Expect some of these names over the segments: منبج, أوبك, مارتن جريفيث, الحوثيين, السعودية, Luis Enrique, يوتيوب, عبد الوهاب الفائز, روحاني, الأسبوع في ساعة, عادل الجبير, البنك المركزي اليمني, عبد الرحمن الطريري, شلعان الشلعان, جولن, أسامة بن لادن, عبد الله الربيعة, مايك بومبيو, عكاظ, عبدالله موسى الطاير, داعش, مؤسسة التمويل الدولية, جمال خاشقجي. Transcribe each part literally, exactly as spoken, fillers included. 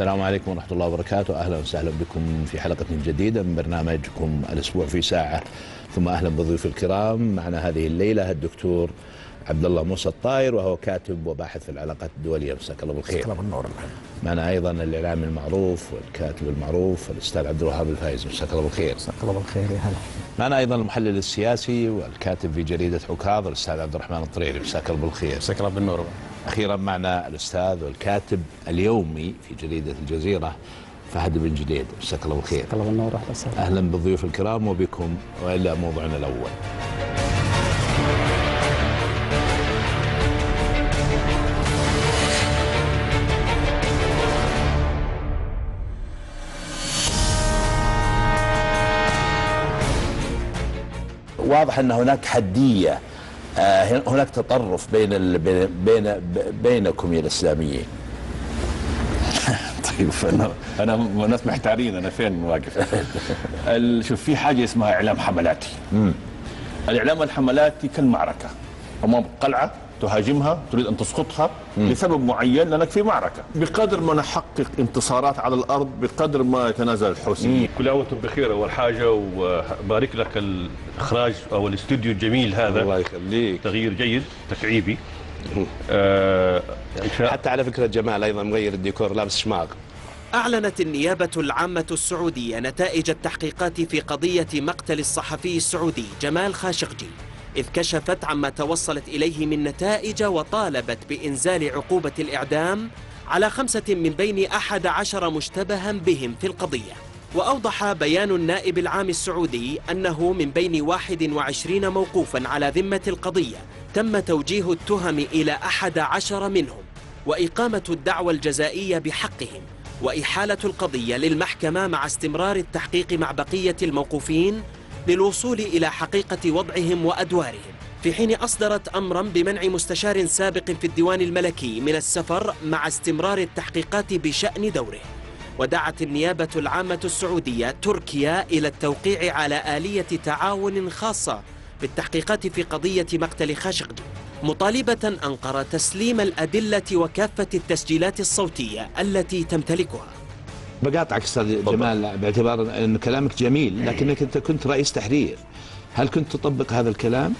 السلام عليكم ورحمة الله وبركاته، أهلا وسهلا بكم في حلقة جديدة من برنامجكم الأسبوع في ساعة، ثم أهلا بضيوف الكرام. معنا هذه الليلة الدكتور عبدالله موسى الطاير، وهو كاتب وباحث في العلاقات الدولية. مساك الله بالخير. مساك الله بالنور. معنا أيضا الإعلامي المعروف والكاتب المعروف الأستاذ عبد الوهاب الفائز. مساك الله بالخير. مساك الله بالخير. يا هلا. معنا أيضا المحلل السياسي والكاتب في جريدة عكاظ الأستاذ عبد الرحمن الطريري. مساك الله بالخير. مساك الله بالنور. أخيرا معنا الأستاذ والكاتب اليومي في جريدة الجزيرة فهد بن جديد. مساك الله بالخير. مساك الله بالنور. أهلا وسهلا. أهلا بالضيوف الكرام وبكم. وإلى موضوعنا الأول. واضح ان هناك حديه، هناك تطرف بين ال... بين بينكم يا الاسلاميين. طيب انا انا الناس محتارين انا فين واقف. شوف، في حاجه اسمها اعلام حملاتي. امم الاعلام الحملاتي كالمعركه، امام قلعه تهاجمها، تريد ان تسقطها مم. لسبب معين، لانك في معركه. بقدر ما نحقق انتصارات على الارض بقدر ما يتنازل الحوثيين. كل عام وانتم بخير اول حاجه، وبارك لك الاخراج او الاستوديو الجميل هذا. الله يخليك. تغيير جيد تكعيبي. آه حتى على فكره جمال ايضا مغير الديكور، لابس شماغ. أعلنت النيابة العامة السعودية نتائج التحقيقات في قضية مقتل الصحفي السعودي جمال خاشقجي، إذ كشفت عما توصلت إليه من نتائج، وطالبت بإنزال عقوبة الإعدام على خمسة من بين أحد عشر مشتبها بهم في القضية. وأوضح بيان النائب العام السعودي أنه من بين واحد وعشرين موقوفا على ذمة القضية تم توجيه التهم إلى أحد عشر منهم، وإقامة الدعوى الجزائية بحقهم، وإحالة القضية للمحكمة مع استمرار التحقيق مع بقية الموقوفين للوصول إلى حقيقة وضعهم وأدوارهم. في حين أصدرت أمرا بمنع مستشار سابق في الديوان الملكي من السفر مع استمرار التحقيقات بشأن دوره. ودعت النيابة العامة السعودية تركيا إلى التوقيع على آلية تعاون خاصة بالتحقيقات في قضية مقتل خاشقجي، مطالبة أنقرة تسليم الأدلة وكافة التسجيلات الصوتية التي تمتلكها. بقاطعك استاذ جمال باعتبار ان كلامك جميل، لكنك انت كنت رئيس تحرير، هل كنت تطبق هذا الكلام؟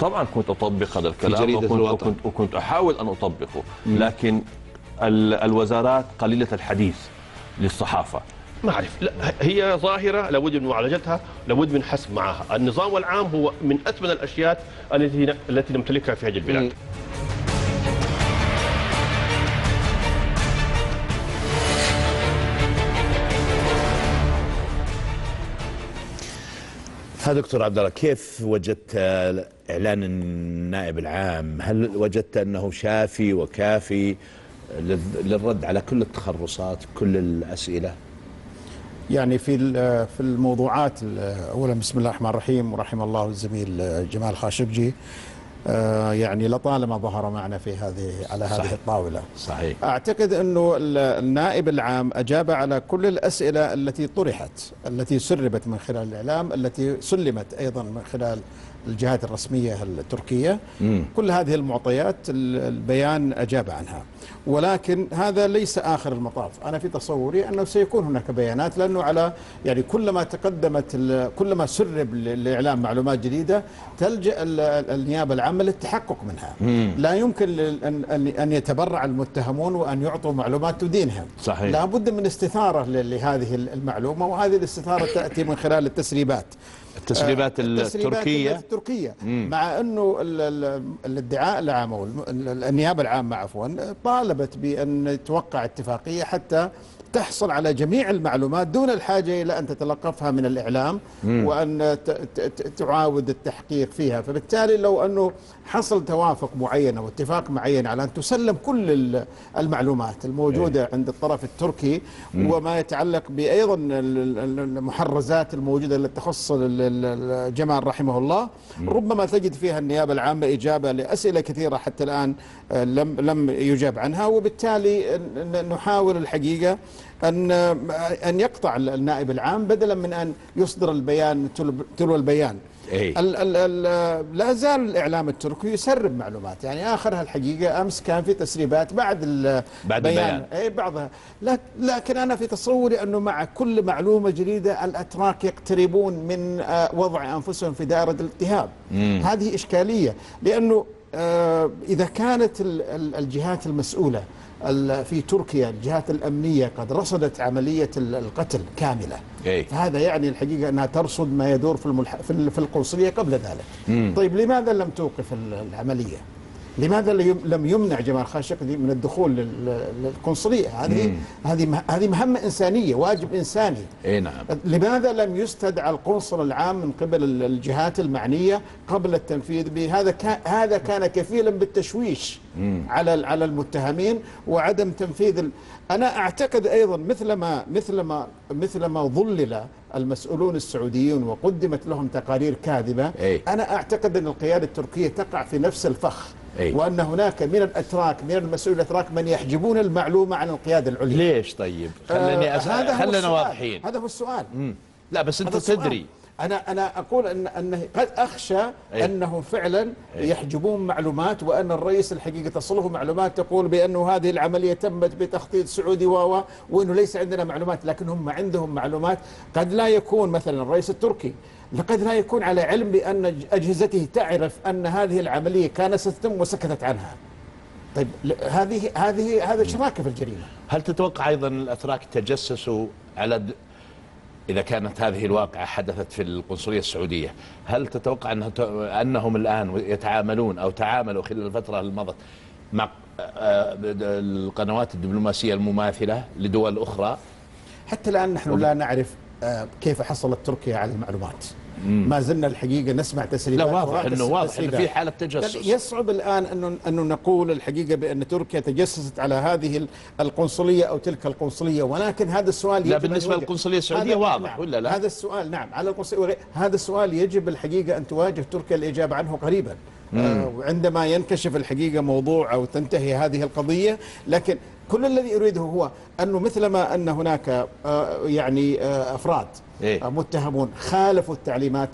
طبعا كنت اطبق هذا الكلام في جريدة وكنت, وكنت, وكنت احاول ان اطبقه، لكن الوزارات قليله الحديث للصحافه. ما اعرف، هي ظاهره لابد من معالجتها، لابد من حسم معها. النظام العام هو من اثمن الاشياء التي التي نمتلكها في هذه البلاد. ها دكتور عبد الله، كيف وجدت اعلان النائب العام؟ هل وجدت انه شافي وكافي للرد على كل التخرصات كل الاسئله؟ يعني في في الموضوعات اولا، بسم الله الرحمن الرحيم، ورحم الله الزميل جمال خاشقجي. يعني لطالما ظهر معنا في هذه على هذه صحيح. الطاوله. صحيح. اعتقد انه النائب العام اجاب على كل الاسئله التي طرحت، التي سربت من خلال الاعلام، التي سلمت ايضا من خلال الجهات الرسميه التركيه. مم. كل هذه المعطيات البيان اجاب عنها، ولكن هذا ليس اخر المطاف. انا في تصوري انه سيكون هناك بيانات، لانه على يعني كلما تقدمت كلما سرب الاعلام معلومات جديده تلجا النيابه العامه للتحقق منها. مم. لا يمكن ان ان يتبرع المتهمون وان يعطوا معلومات تدينها. صحيح. لا بد من استثاره لهذه المعلومه، وهذه الاستثاره تاتي من خلال التسريبات. التسريبات التركية التركية مم. مع أنه الادعاء العام أو النيابة العامة عفوا طالبت بأن توقع اتفاقية حتى تحصل على جميع المعلومات دون الحاجة إلى أن تتلقفها من الإعلام مم. وأن تعاود التحقيق فيها. فبالتالي لو أنه حصل توافق معين أو اتفاق معين على أن تسلم كل المعلومات الموجودة ايه. عند الطرف التركي مم. وما يتعلق بأيضا المحرزات الموجودة التي تخص جمال رحمه الله، مم. ربما تجد فيها النيابة العامة إجابة لأسئلة كثيرة حتى الآن لم لم يجاب عنها. وبالتالي نحاول الحقيقة أن أن يقطع النائب العام بدلا من أن يصدر البيان تلو البيان. إيه؟ ال ال ال لا زال الإعلام التركي يسرب معلومات، يعني آخرها الحقيقة أمس كان في تسريبات بعد البيان بعد البيان إيه بعضها، لكن أنا في تصوري أنه مع كل معلومة جديدة الأتراك يقتربون من وضع أنفسهم في دائرة الاتهام. هذه إشكالية، لأنه إذا كانت الجهات المسؤولة في تركيا الجهات الأمنية قد رصدت عملية القتل كاملة، إيه؟ فهذا يعني الحقيقة أنها ترصد ما يدور في الملح... في القنصلية قبل ذلك. مم. طيب لماذا لم توقف العملية؟ لماذا لم يمنع جمال خاشقجي من الدخول للقنصلية؟ هذه هذه هذه مهمة إنسانية، واجب إنساني. إيه نعم. لماذا لم يستدعى القنصل العام من قبل الجهات المعنية قبل التنفيذ به؟ هذا كان هذا كان كفيلا بالتشويش مم. على على المتهمين وعدم تنفيذ ال... أنا أعتقد أيضا مثلما مثلما مثلما ظلل المسؤولون السعوديون وقدمت لهم تقارير كاذبة، إيه؟ أنا أعتقد أن القيادة التركية تقع في نفس الفخ. أي. وأن هناك من الأتراك من المسؤولين الأتراك من يحجبون المعلومة عن القيادة العليا. ليش طيب؟ خليني أسأل، خلينا واضحين. هذا هو السؤال. مم. لا بس أنت تدري. أنا أنا أقول أن أنه قد أخشى أي. أنهم فعلا أي. يحجبون معلومات، وأن الرئيس الحقيقة تصله معلومات تقول بأنه هذه العملية تمت بتخطيط سعودي و وأنه ليس عندنا معلومات، لكن هم عندهم معلومات. قد لا يكون مثلا الرئيس التركي لقد لا يكون على علم بأن أجهزته تعرف أن هذه العملية كانت ستتم وسكتت عنها. طيب هذه هذه هذا شراكة في الجريمة. هل تتوقع أيضا الأتراك تجسسوا على د... إذا كانت هذه الواقعة حدثت في القنصلية السعودية، هل تتوقع أنه ت... أنهم الآن يتعاملون أو تعاملوا خلال الفترة اللي مضت مع القنوات الدبلوماسية المماثلة لدول أخرى؟ حتى الآن نحن و... لا نعرف كيف حصلت تركيا على المعلومات. مم. ما زلنا الحقيقة نسمع تسريبات. لا واضح أنه واضح أنه في حالة تجسس. يصعب الآن أنه أنه نقول الحقيقة بأن تركيا تجسست على هذه القنصلية أو تلك القنصلية، ولكن هذا السؤال. لا بالنسبة للقنصلية السعودية واضح. نعم. ولا لا؟ هذا السؤال نعم على القنصلية، هذا السؤال يجب الحقيقة أن تواجه تركيا الإجابة عنه قريبا. آه وعندما ينكشف الحقيقة موضوع أو تنتهي هذه القضية، لكن كل الذي أريده هو أنه مثلما أن هناك آه يعني آه أفراد إيه؟ متهمون خالفوا التعليمات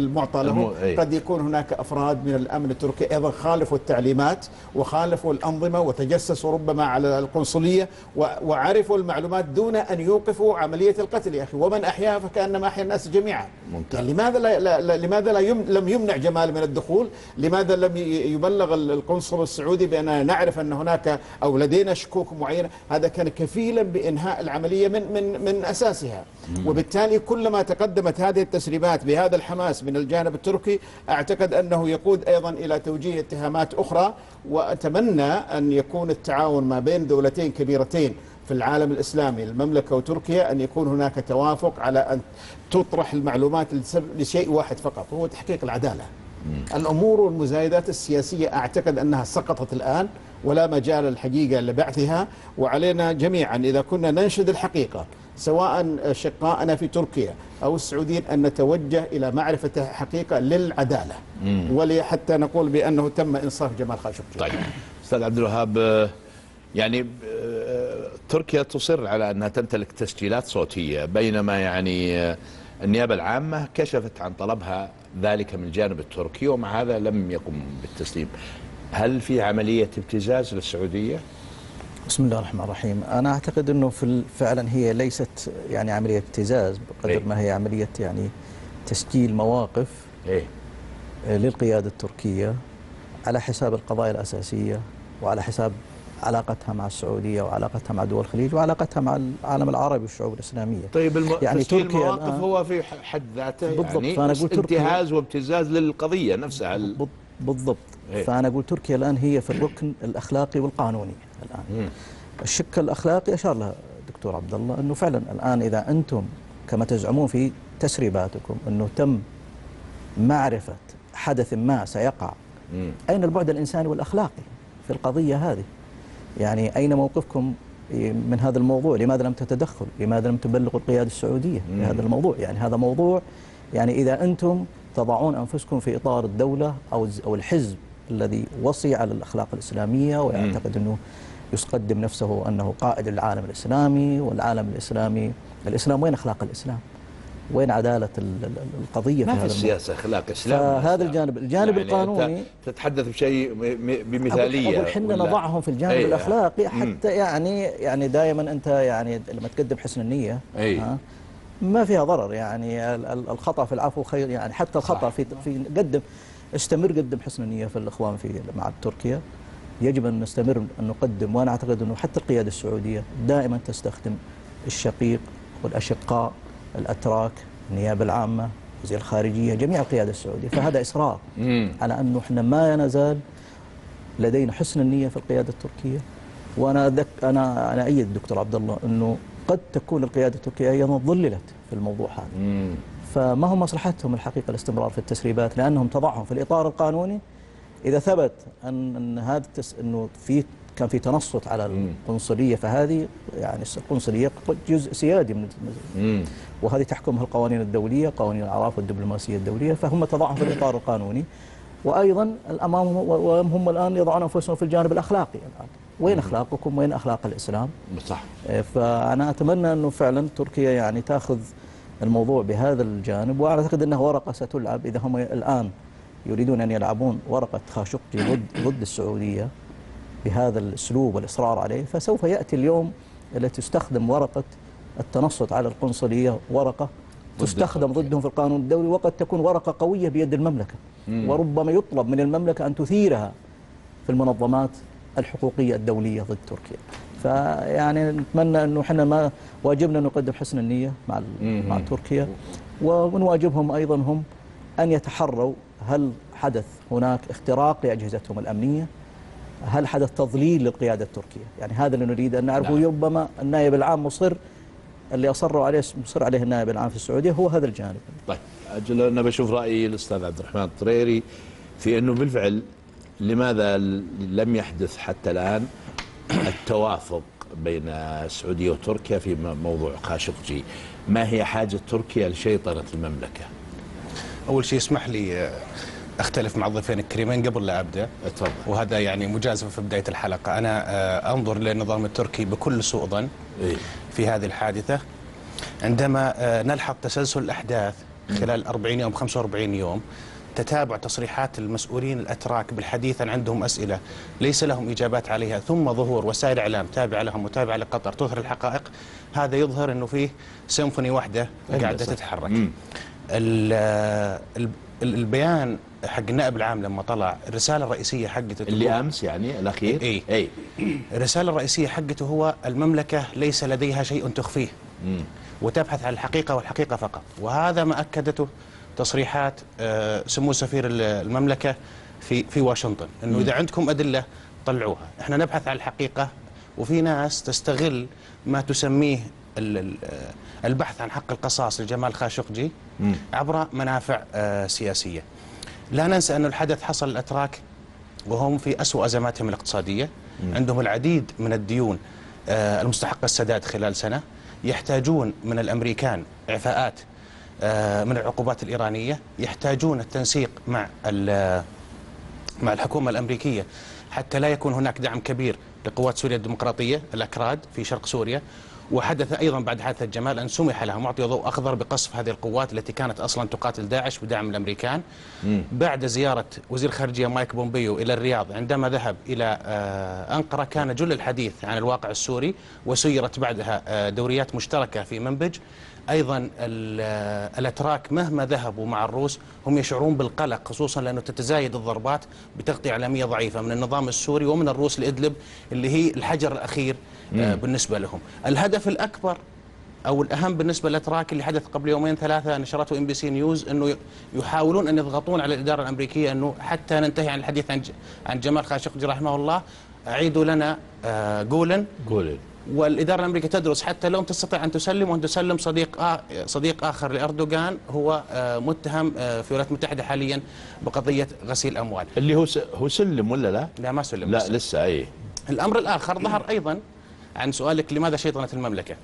المعطى لهم، إيه؟ قد يكون هناك أفراد من الأمن التركي أيضا خالفوا التعليمات وخالفوا الأنظمة وتجسسوا ربما على القنصلية وعرفوا المعلومات دون أن يوقفوا عملية القتل. يا أخي ومن أحياها فكأنما أحيا الناس جميعا. يعني لماذا لا, لا لماذا لا يم لم يمنع جمال من الدخول؟ لماذا لم يبلغ القنصل السعودي بأن نعرف أن هناك أو لدينا شكوك معينة؟ هذا كان كفيلا بإنهاء العملية من من من أساسها. وبالتالي كلما تقدمت هذه التسريبات بهذا الحماس من الجانب التركي، أعتقد أنه يقود أيضا إلى توجيه اتهامات أخرى. وأتمنى أن يكون التعاون ما بين دولتين كبيرتين في العالم الإسلامي المملكة وتركيا أن يكون هناك توافق على أن تطرح المعلومات لشيء واحد فقط وهو تحقيق العدالة. الأمور والمزايدات السياسية أعتقد أنها سقطت الآن ولا مجال الحقيقة لبعثها، وعلينا جميعا إذا كنا ننشد الحقيقة سواء شقائنا في تركيا أو السعوديين أن نتوجه إلى معرفة حقيقة للعدالة ولحتى نقول بأنه تم إنصاف جمال خاشقجي. طيب أستاذ عبد الوهاب، يعني تركيا تصر على أنها تمتلك تسجيلات صوتية، بينما يعني النيابة العامة كشفت عن طلبها ذلك من الجانب التركي، ومع هذا لم يقم بالتسليم. هل في عملية ابتزاز للسعودية؟ بسم الله الرحمن الرحيم. أنا أعتقد أنه فعلا هي ليست يعني عملية ابتزاز بقدر إيه؟ ما هي عملية يعني تسجيل مواقف إيه؟ للقيادة التركية على حساب القضايا الأساسية وعلى حساب علاقتها مع السعودية وعلاقتها مع دول الخليج وعلاقتها مع العالم العربي والشعوب الإسلامية. طيب الم... يعني تسجيل مواقف الآن... هو في حد ذاته بالضبط. يعني فأنا أقول انتهاز تركيا... وابتزاز للقضية نفسها ال... بالضبط. إيه؟ فأنا أقول تركيا الآن هي في الركن الأخلاقي والقانوني الآن. مم. الشق الأخلاقي أشار لها دكتور عبد الله أنه فعلا الآن إذا أنتم كما تزعمون في تسريباتكم أنه تم معرفة حدث ما سيقع، مم. أين البعد الإنساني والأخلاقي في القضية هذه؟ يعني أين موقفكم من هذا الموضوع؟ لماذا لم تتدخل؟ لماذا لم تبلغوا القيادة السعودية بهذا الموضوع؟ يعني هذا موضوع يعني إذا أنتم تضعون أنفسكم في إطار الدولة أو أو الحزب الذي وصي على الأخلاق الإسلامية ويعتقد أنه يقدم نفسه أنه قائد العالم الإسلامي، والعالم الإسلامي الإسلام وين أخلاق الإسلام؟ وين عدالة القضية في هذا؟ ما في سياسة أخلاق إسلام. هذا الجانب، الجانب يعني القانوني تتحدث بشيء بمثالية، احنا نضعهم في الجانب أيه الأخلاقي حتى مم. يعني يعني دائما أنت يعني لما تقدم حسن النية أيه ما فيها ضرر، يعني الخطأ في العفو خير، يعني حتى الخطأ في في قدم استمر قدم حسن النية في الإخوان في مع تركيا، يجب أن نستمر أن نقدم. وأنا أعتقد أنه حتى القيادة السعودية دائما تستخدم الشقيق والأشقاء، الأتراك، النيابة العامة، وزير الخارجية، جميع القيادة السعودية، فهذا إصرار على أنه إحنا ما نزال لدينا حسن النية في القيادة التركية. وأنا أدك أنا أنا أيد دكتور عبد الله أنه قد تكون القيادة التركية أيضا ضللت في الموضوع هذا، فما هو مصلحتهم الحقيقة الاستمرار في التسريبات، لأنهم تضعهم في الإطار القانوني. إذا ثبت أن أن هذا أنه في كان في تنصت على القنصلية، فهذه يعني القنصلية جزء سيادي من مم. وهذه تحكمها القوانين الدولية، قوانين الأعراف والدبلوماسية الدولية، فهم تضعهم في الإطار القانوني. وأيضا الأمام هم الآن يضعون أنفسهم في الجانب الأخلاقي الآن، وين أخلاقكم؟ وين أخلاق الإسلام؟ صح. فأنا أتمنى أنه فعلا تركيا يعني تأخذ الموضوع بهذا الجانب، وأعتقد أنه ورقة ستلعب. إذا هم الآن يريدون أن يلعبون ورقة خاشقجي ضد ضد السعودية بهذا الأسلوب والإصرار عليه، فسوف يأتي اليوم التي تستخدم ورقة التنصت على القنصلية، ورقة تستخدم ضدهم في القانون الدولي، وقد تكون ورقة قوية بيد المملكة، وربما يطلب من المملكة أن تثيرها في المنظمات الحقوقية الدولية ضد تركيا. فيعني نتمنى أنه احنا ما واجبنا نقدم حسن النية مع مع تركيا، ومن واجبهم أيضا هم أن يتحروا هل حدث هناك اختراق لأجهزتهم الأمنية، هل حدث تضليل للقيادة التركية، يعني هذا اللي نريد أن نعرفه. نعم. ربما النائب العام مصر، اللي أصروا عليه مصر عليه النائب العام في السعودية، هو هذا الجانب. طيب أجل أنا بشوف رأي الأستاذ عبد الرحمن الطريري في أنه بالفعل لماذا لم يحدث حتى الآن التوافق بين السعودية وتركيا في موضوع خاشقجي؟ ما هي حاجة تركيا لشيطنة المملكة؟ أول شيء اسمح لي أختلف مع الضيفين الكريمين قبل لا أبدأ. أتفضل. وهذا يعني مجازفة في بداية الحلقة. أنا أنظر للنظام التركي بكل سوء ظن في هذه الحادثة. عندما نلحق تسلسل الأحداث خلال أربعين يوم خمسة وأربعين يوم، تتابع تصريحات المسؤولين الأتراك بالحديث عن عندهم أسئلة ليس لهم إجابات عليها، ثم ظهور وسائل إعلام تابعة لهم وتابعة لقطر تظهر الحقائق، هذا يظهر أنه فيه سيمفوني واحدة قاعدة تتحرك. البيان حق النائب العام لما طلع، الرسالة الرئيسية حقته اللي أمس يعني الأخير، أي أي الرسالة الرئيسية حقته هو المملكة ليس لديها شيء تخفيه مم. وتبحث عن الحقيقة والحقيقة فقط، وهذا ما أكدته تصريحات سمو سفير المملكة في في واشنطن، إنه إذا عندكم أدلة طلعوها، إحنا نبحث عن الحقيقة. وفي ناس تستغل ما تسميه البحث عن حق القصاص لجمال خاشقجي مم. عبر منافع سياسية. لا ننسى أن الحدث حصل الأتراك وهم في أسوأ أزماتهم الاقتصادية، م. عندهم العديد من الديون المستحقة السداد خلال سنة، يحتاجون من الأمريكان إعفاءات من العقوبات الإيرانية، يحتاجون التنسيق مع مع الحكومة الأمريكية حتى لا يكون هناك دعم كبير لقوات سوريا الديمقراطية الأكراد في شرق سوريا. وحدث أيضا بعد حادثة جمال أن سمح لها معطي ضوء أخضر بقصف هذه القوات التي كانت أصلا تقاتل داعش بدعم الأمريكان. مم. بعد زيارة وزير الخارجية مايك بومبيو إلى الرياض، عندما ذهب إلى أنقرة كان جل الحديث عن الواقع السوري، وسيرت بعدها دوريات مشتركة في منبج. أيضا الأتراك مهما ذهبوا مع الروس هم يشعرون بالقلق، خصوصا لأنه تتزايد الضربات بتغطية إعلامية ضعيفة من النظام السوري ومن الروس لإدلب، اللي هي الحجر الأخير مم. بالنسبة لهم. الهدف الأكبر أو الأهم بالنسبة للأتراك اللي حدث قبل يومين ثلاثة نشرته إم بي سي نيوز، أنه يحاولون أن يضغطون على الإدارة الأمريكية أنه حتى ننتهي عن الحديث عن عن جمال خاشقجي رحمه الله، أعيدوا لنا جولن جولن والإدارة الأمريكية تدرس حتى لو تستطيع أن تسلم، وأن تسلم صديق آ... صديق آخر لأردوغان، هو متهم في الولايات المتحدة حاليا بقضية غسيل أموال، اللي هو س... هو سلم ولا لا؟ لا ما سلم، لا لسه, لسه أي. الأمر الآخر ظهر أيضا عن سؤالك لماذا شيطنة المملكة،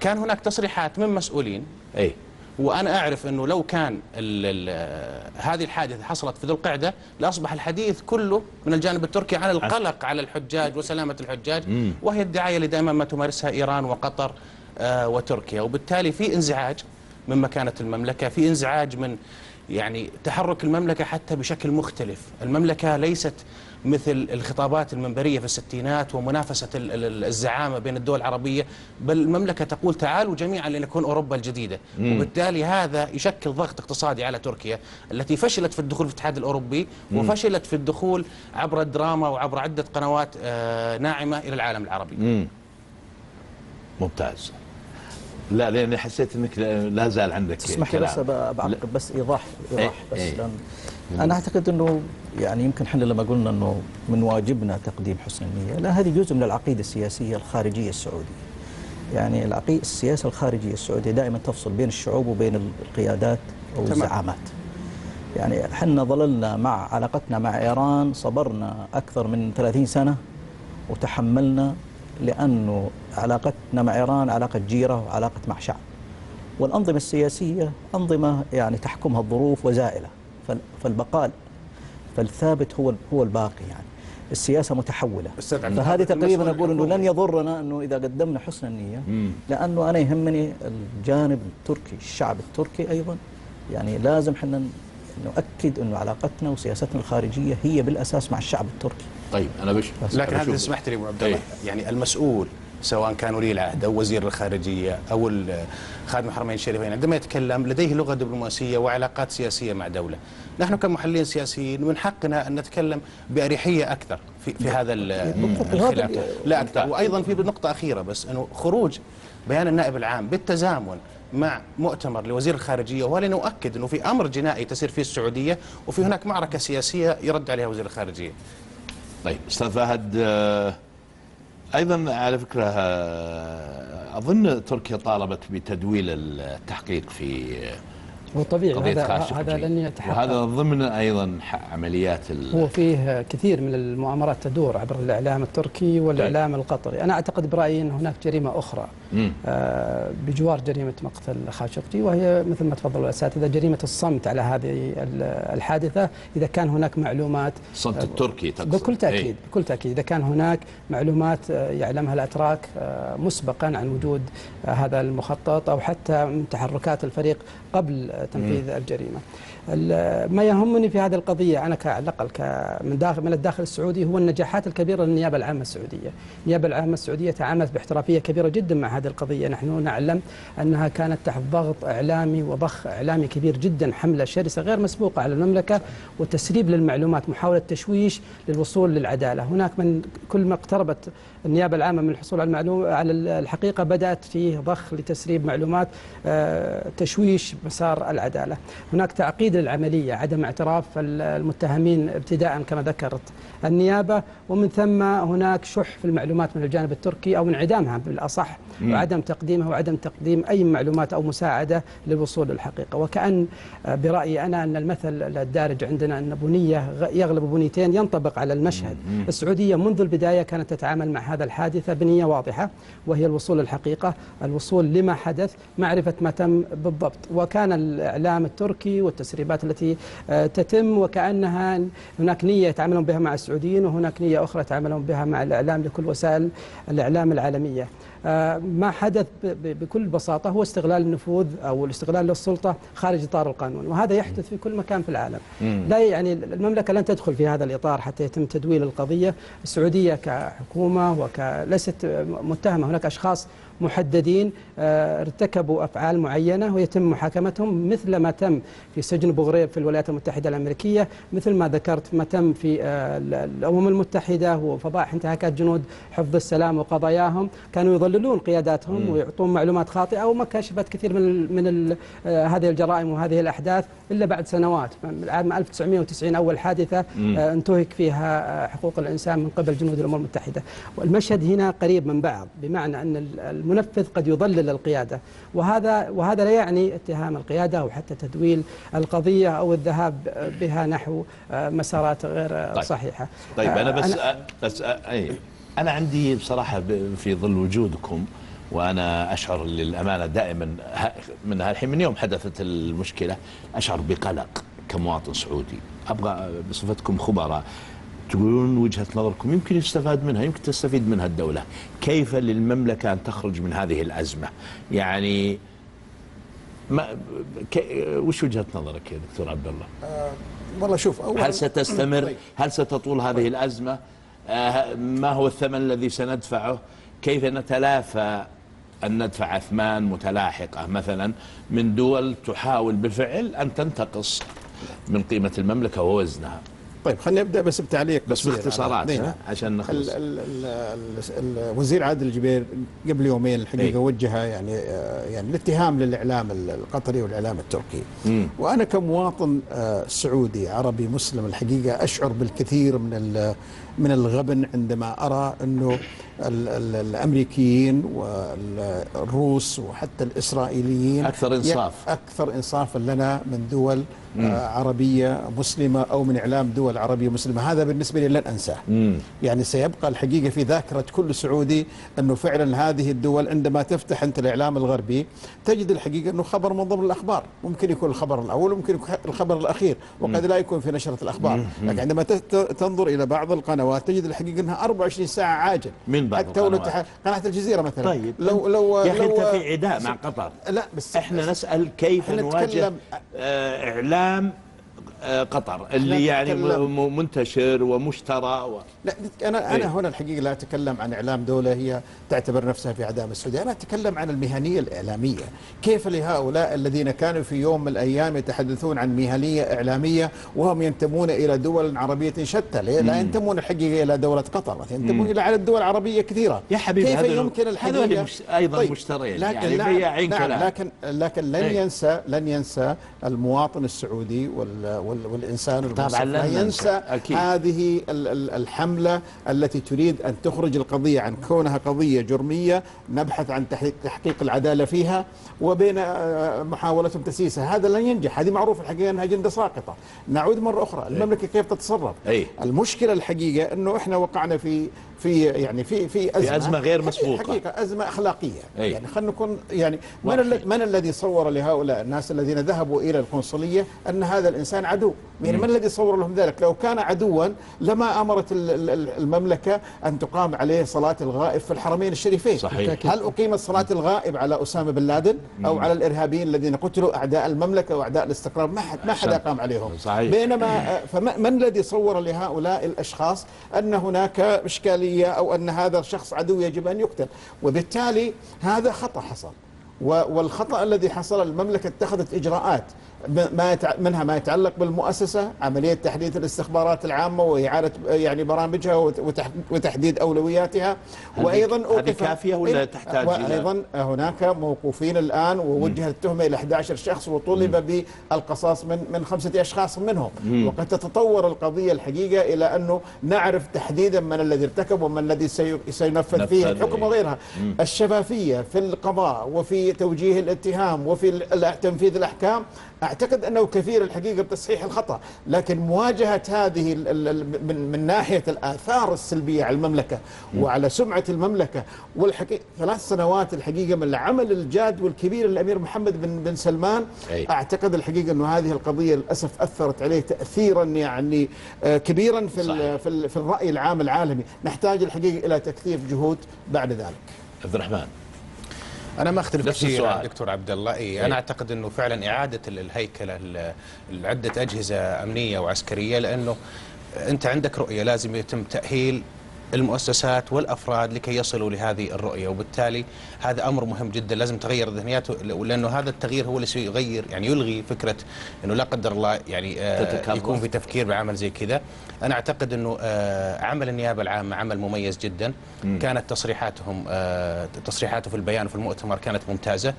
كان هناك تصريحات من مسؤولين أي، وأنا أعرف أنه لو كان ال ال هذه الحادثة حصلت في ذو القعدة لأصبح الحديث كله من الجانب التركي عن القلق على الحجاج وسلامة الحجاج، مم. وهي الدعاية اللي دائما ما تمارسها إيران وقطر آه وتركيا، وبالتالي في انزعاج من مكانة المملكة، في انزعاج من يعني تحرك المملكة حتى بشكل مختلف. المملكة ليست مثل الخطابات المنبرية في الستينات ومنافسة الزعامة بين الدول العربية، بل المملكة تقول تعالوا جميعا لنكون أوروبا الجديدة. مم. وبالتالي هذا يشكل ضغط اقتصادي على تركيا التي فشلت في الدخول في الاتحاد الأوروبي، مم. وفشلت في الدخول عبر الدراما وعبر عدة قنوات ناعمة إلى العالم العربي. مم. ممتاز. لا، لأني حسيت أنك لا زال عندك تسمح لي بس بعقب بس إيضاح إيضاح بس ايه ايه أنا أعتقد أنه يعني يمكن احنا لما قلنا أنه من واجبنا تقديم حسن النية، لا، هذه جزء من العقيدة السياسية الخارجية السعودية. يعني العقيدة السياسة الخارجية السعودية دائما تفصل بين الشعوب وبين القيادات أو الزعامات. يعني احنا ظللنا مع علاقتنا مع إيران، صبرنا أكثر من ثلاثين سنة وتحملنا، لأنه علاقتنا مع إيران علاقة جيرة وعلاقة مع شعب، والأنظمة السياسية أنظمة يعني تحكمها الظروف وزائلة، فالبقاء فالثابت هو هو الباقي. يعني السياسة متحولة، فهذه تقريبا أقول أنه لن يضرنا أنه إذا قدمنا حسن النية، مم. لأنه أنا يهمني الجانب التركي، الشعب التركي أيضا. يعني لازم حنا نؤكد أنه علاقتنا وسياستنا الخارجية هي بالأساس مع الشعب التركي. طيب أنا بش لكن هذا سمحت لي أبو عبد الله، يعني المسؤول سواء كان ولي العهد أو وزير الخارجية أو خادم الحرمين الشريفين عندما يتكلم لديه لغة دبلوماسية وعلاقات سياسية مع دولة. نحن كمحللين سياسيين من حقنا أن نتكلم بأريحية أكثر في, في هذا الخلاف، لا أكثر. وأيضا في نقطة أخيرة بس، أنه خروج بيان النائب العام بالتزامن مع مؤتمر لوزير الخارجية، ولا نؤكد أنه في أمر جنائي تسير فيه السعودية وفي هناك معركة سياسية يرد عليها وزير الخارجية. طيب أستاذ فهد، أيضا على فكرة أظن تركيا طالبت بتدويل التحقيق في وطبيعي هذا هذا لن يتحقق، وهذا ضمن أيضا عمليات هو فيه كثير من المؤامرات تدور عبر الإعلام التركي والإعلام طيب. القطري. أنا أعتقد برأيي أن هناك جريمة أخرى آه بجوار جريمة مقتل خاشقجي، وهي مثل ما تفضل الأساتذة جريمة الصمت على هذه الحادثة. إذا كان هناك معلومات الصمت التركي تقصد. بكل تأكيد أي. بكل تأكيد إذا كان هناك معلومات يعلمها الأتراك مسبقا عن وجود هذا المخطط أو حتى من تحركات الفريق قبل تنفيذ الجريمة. ما يهمني في هذه القضية أنا كعلى الأقل من داخل من الداخل السعودي هو النجاحات الكبيرة للنيابة العامة السعودية. النيابة العامة السعودية تعاملت باحترافية كبيرة جدا مع هذه القضية. نحن نعلم أنها كانت تحت ضغط إعلامي وضخ إعلامي كبير جدا، حملة شرسة غير مسبوقة على المملكة وتسريب للمعلومات، محاولة تشويش للوصول للعدالة. هناك من كل ما اقتربت النيابة العامة من الحصول على المعلومة على الحقيقة بدأت فيه ضخ لتسريب معلومات تشويش مسار العدالة. هناك تعقيد العملية، عدم اعتراف المتهمين ابتداء كما ذكرت النيابة، ومن ثم هناك شح في المعلومات من الجانب التركي أو انعدامها بالأصح، وعدم تقديمها وعدم تقديم أي معلومات أو مساعدة للوصول للحقيقة. وكأن برأيي أنا أن المثل الدارج عندنا أن بنية يغلب بنيتين ينطبق على المشهد. السعودية منذ البداية كانت تتعامل مع هذا الحادثة بنية واضحة، وهي الوصول للحقيقة، الوصول لما حدث، معرفة ما تم بالضبط. وكان الإعلام التركي والتسريب التي تتم وكأنها هناك نية يتعاملون بها مع السعوديين، وهناك نية أخرى يتعاملون بها مع الإعلام لكل وسائل الإعلام العالمية. ما حدث بكل بساطة هو استغلال النفوذ أو الاستغلال للسلطة خارج إطار القانون، وهذا يحدث في كل مكان في العالم. لا يعني المملكة لن تدخل في هذا الإطار حتى يتم تدويل القضية. السعودية كحكومة وك ليست متهمة، هناك أشخاص محددين ارتكبوا أفعال معينة ويتم محاكمتهم، مثل ما تم في سجن بوغريب في الولايات المتحدة الأمريكية، مثل ما ذكرت ما تم في الأمم المتحدة وفضائح انتهاكات جنود حفظ السلام وقضاياهم. كانوا يضللون قياداتهم ويعطون معلومات خاطئة، وما كشفت كثير من ال من ال هذه الجرائم وهذه الأحداث إلا بعد سنوات. عام ألف وتسعمئة وتسعين أول حادثة انتهك فيها حقوق الإنسان من قبل جنود الأمم المتحدة. والمشهد هنا قريب من بعض، بمعنى أن المنفذ قد يضلل القيادة، وهذا وهذا لا يعني اتهام القيادة أو حتى تدويل القضية أو الذهاب بها نحو مسارات غير طيب. صحيحة. طيب أنا بس أنا, بس أنا عندي بصراحة في ظل وجودكم، وأنا أشعر للأمانة دائما من الحين من يوم حدثت المشكلة أشعر بقلق كمواطن سعودي. أبغى بصفتكم خبراء تقولون وجهة نظركم يمكن يستفاد منها، يمكن تستفيد منها الدولة. كيف للمملكة أن تخرج من هذه الأزمة؟ يعني ما وش وجهة نظرك يا دكتور عبد الله؟ أه والله شوف، أول هل ستستمر؟ هل ستطول هذه الأزمة؟ أه ما هو الثمن الذي سندفعه؟ كيف نتلافى أن ندفع أثمان متلاحقة مثلا من دول تحاول بالفعل أن تنتقص من قيمة المملكة ووزنها؟ طيب خلينا نبدأ بس بتعليق بس باختصارات عشان نخلص. الوزير عادل الجبير قبل يومين الحقيقة ايه؟ وجه يعني يعني الاتهام للإعلام القطري والإعلام التركي. مم. وأنا كمواطن سعودي عربي مسلم الحقيقة أشعر بالكثير من من الغبن عندما أرى أنه الأمريكيين والروس وحتى الإسرائيليين أكثر إنصاف أكثر إنصافا لنا من دول مم. عربية مسلمة أو من إعلام دول عربية مسلمة. هذا بالنسبة لي لن أنساه. مم. يعني سيبقى الحقيقة في ذاكرة كل سعودي أنه فعلا هذه الدول عندما تفتح أنت الإعلام الغربي تجد الحقيقة أنه خبر من ضمن الأخبار، ممكن يكون الخبر الأول وممكن يكون الخبر الأخير وقد مم. لا يكون في نشرة الأخبار. مم. لكن عندما تنظر إلى بعض القنوات تجد الحقيقة أنها أربعة وعشرين ساعة عاجل من بعض القنوات. قناة الجزيرة مثلا. طيب لو لو يا أخي أنت في عداء مع قطر. لا بس إحنا بس نسأل كيف نواجه إعلام قطر اللي يعني نتكلم. منتشر ومشترى و... لا انا انا هنا الحقيقه لا اتكلم عن اعلام دوله هي تعتبر نفسها في عدام السعوديه، انا اتكلم عن المهنيه الاعلاميه، كيف لهؤلاء الذين كانوا في يوم من الايام يتحدثون عن مهنيه اعلاميه وهم ينتمون الى دول عربيه شتى، لا ينتمون الحقيقه الى دوله قطر، ينتمون الى على دول عربيه كثيره يا حبيبي، كيف يمكن الحقيقه مش... ايضا طيب. مشترين يعني بياعين كلام. نعم لكن لكن لن أي. ينسى لن ينسى المواطن السعودي وال والإنسان المسلم لا ينسى هذه الحملة التي تريد أن تخرج القضية عن كونها قضية جرمية نبحث عن تحقيق العدالة فيها وبين محاولتهم تسييسها. هذا لن ينجح، هذه معروف الحقيقة أنها أجندة ساقطة. نعود مرة أخرى المملكة كيف تتصرف. المشكلة الحقيقة أنه إحنا وقعنا في في يعني في في أزمة, في أزمة غير مسبوقة حقيقة، أزمة أخلاقية. أي. يعني خلينا نكون يعني من, من الذي صور لهؤلاء الناس الذين ذهبوا إلى القنصلية أن هذا الإنسان عدو؟ يعني من الذي صور لهم ذلك؟ لو كان عدوا لما أمرت المملكة أن تقام عليه صلاة الغائب في الحرمين الشريفين. صحيح. هل أقيمت صلاة الغائب على أسامة بن لادن أو مم. على الإرهابيين الذين قتلوا أعداء المملكة وأعداء الاستقرار؟ ما حد ما حد قام عليهم. صحيح. بينما فمن الذي صور لهؤلاء الأشخاص أن هناك إشكالية أو أن هذا الشخص عدو يجب أن يقتل؟ وبالتالي هذا خطأ حصل، والخطأ الذي حصل المملكة اتخذت إجراءات منها ما يتعلق بالمؤسسة، عملية تحديث الاستخبارات العامة وإعادة يعني برامجها وتحديد أولوياتها، وأيضا أوقف. هذه كافية ولا تحتاج؟ وأيضا هناك موقوفين الآن ووجهت التهمة إلى أحد عشر شخص وطلب بالقصاص من من خمسة أشخاص منهم. مم. وقد تتطور القضية الحقيقة إلى أنه نعرف تحديدا من الذي ارتكب ومن الذي سينفذ فيه الحكم وغيرها. مم. الشفافية في القضاء وفي توجيه الاتهام وفي تنفيذ الأحكام أعتقد أنه كثير الحقيقة بتصحيح الخطأ، لكن مواجهة هذه من ناحية الآثار السلبية على المملكة وعلى سمعة المملكة والحقيقة ثلاث سنوات الحقيقة من العمل الجاد والكبير للأمير محمد بن بن سلمان. أي. أعتقد الحقيقة أنه هذه القضية للأسف أثرت عليه تأثيرا يعني كبيرا في في في الرأي العام العالمي. نحتاج الحقيقة إلى تكثيف جهود بعد ذلك. عبد الرحمن، أنا ما أختلف كثير عن دكتور عبد الله. إيه أنا أعتقد أنه فعلا إعادة الهيكلة لعدة أجهزة أمنية وعسكرية، لأنه أنت عندك رؤية لازم يتم تأهيل المؤسسات والأفراد لكي يصلوا لهذه الرؤية، وبالتالي هذا أمر مهم جدا لازم تغير ذهنياته، لأنه هذا التغيير هو اللي سيغير يعني يلغي فكرة أنه لا قدر الله يعني آه يكون في تفكير بعمل زي كذا. أنا أعتقد أنه آه عمل النيابة العامة عمل مميز جدا. م. كانت تصريحاتهم آه تصريحاته في البيان في المؤتمر كانت ممتازة.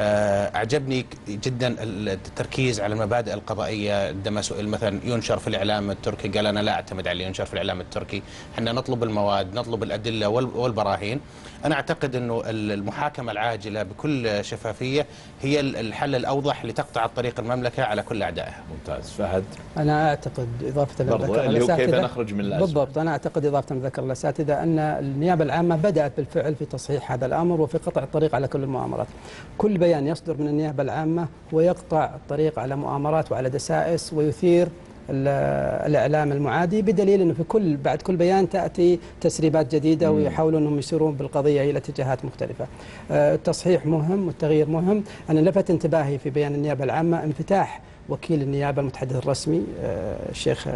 آه أعجبني جدا التركيز على المبادئ القضائية. عندما سئل مثلا ينشر في الإعلام التركي قال أنا لا أعتمد على ينشر في الإعلام التركي، احنا نطلب المواد، نطلب الأدلة والبراهين. أنا أعتقد أنه المحاكمة العاجلة بكل شفافية هي الحل الأوضح لتقطع الطريق المملكة على كل أعدائها. ممتاز. فهد، أنا أعتقد إضافة لما ذكر كيف نخرج من الأزمة بالضبط، أنا أعتقد إضافة لما ذكر الأساتذة أن النيابة العامة بدأت بالفعل في تصحيح هذا الأمر وفي قطع الطريق على كل المؤامرات. كل بيان يصدر من النيابة العامة ويقطع الطريق على مؤامرات وعلى دسائس ويثير الإعلام المعادي، بدليل أنه في كل بعد كل بيان تأتي تسريبات جديدة ويحاولوا أنهم يسيرون بالقضية إلى اتجاهات مختلفة. التصحيح مهم والتغيير مهم. أنا لفت انتباهي في بيان النيابة العامة انفتاح وكيل النيابة المتحدث الرسمي الشيخ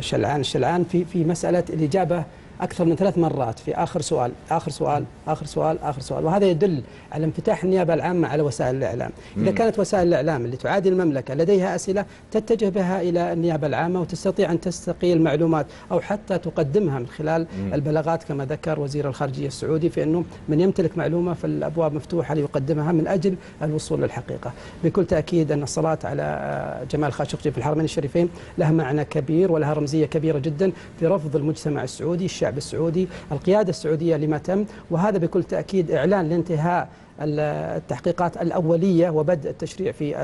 شلعان الشلعان في في مسألة الإجابة أكثر من ثلاث مرات في آخر سؤال آخر سؤال آخر سؤال آخر سؤال، وهذا يدل على انفتاح النيابة العامة على وسائل الإعلام. إذا كانت وسائل الإعلام اللي تعادي المملكة لديها أسئلة تتجه بها إلى النيابة العامة وتستطيع أن تستقي المعلومات أو حتى تقدمها من خلال البلاغات كما ذكر وزير الخارجية السعودي، في أنه من يمتلك معلومة فالأبواب مفتوحة ليقدمها من أجل الوصول للحقيقة. بكل تأكيد أن الصلاة على جمال خاشقجي في الحرمين الشريفين لها معنى كبير ولها رمزية كبيرة جدا في رفض المجتمع السعودي، الشعب السعودي، القيادة السعودية لما تم، وهذا بكل تأكيد إعلان لانتهاء التحقيقات الأولية وبدء التشريع في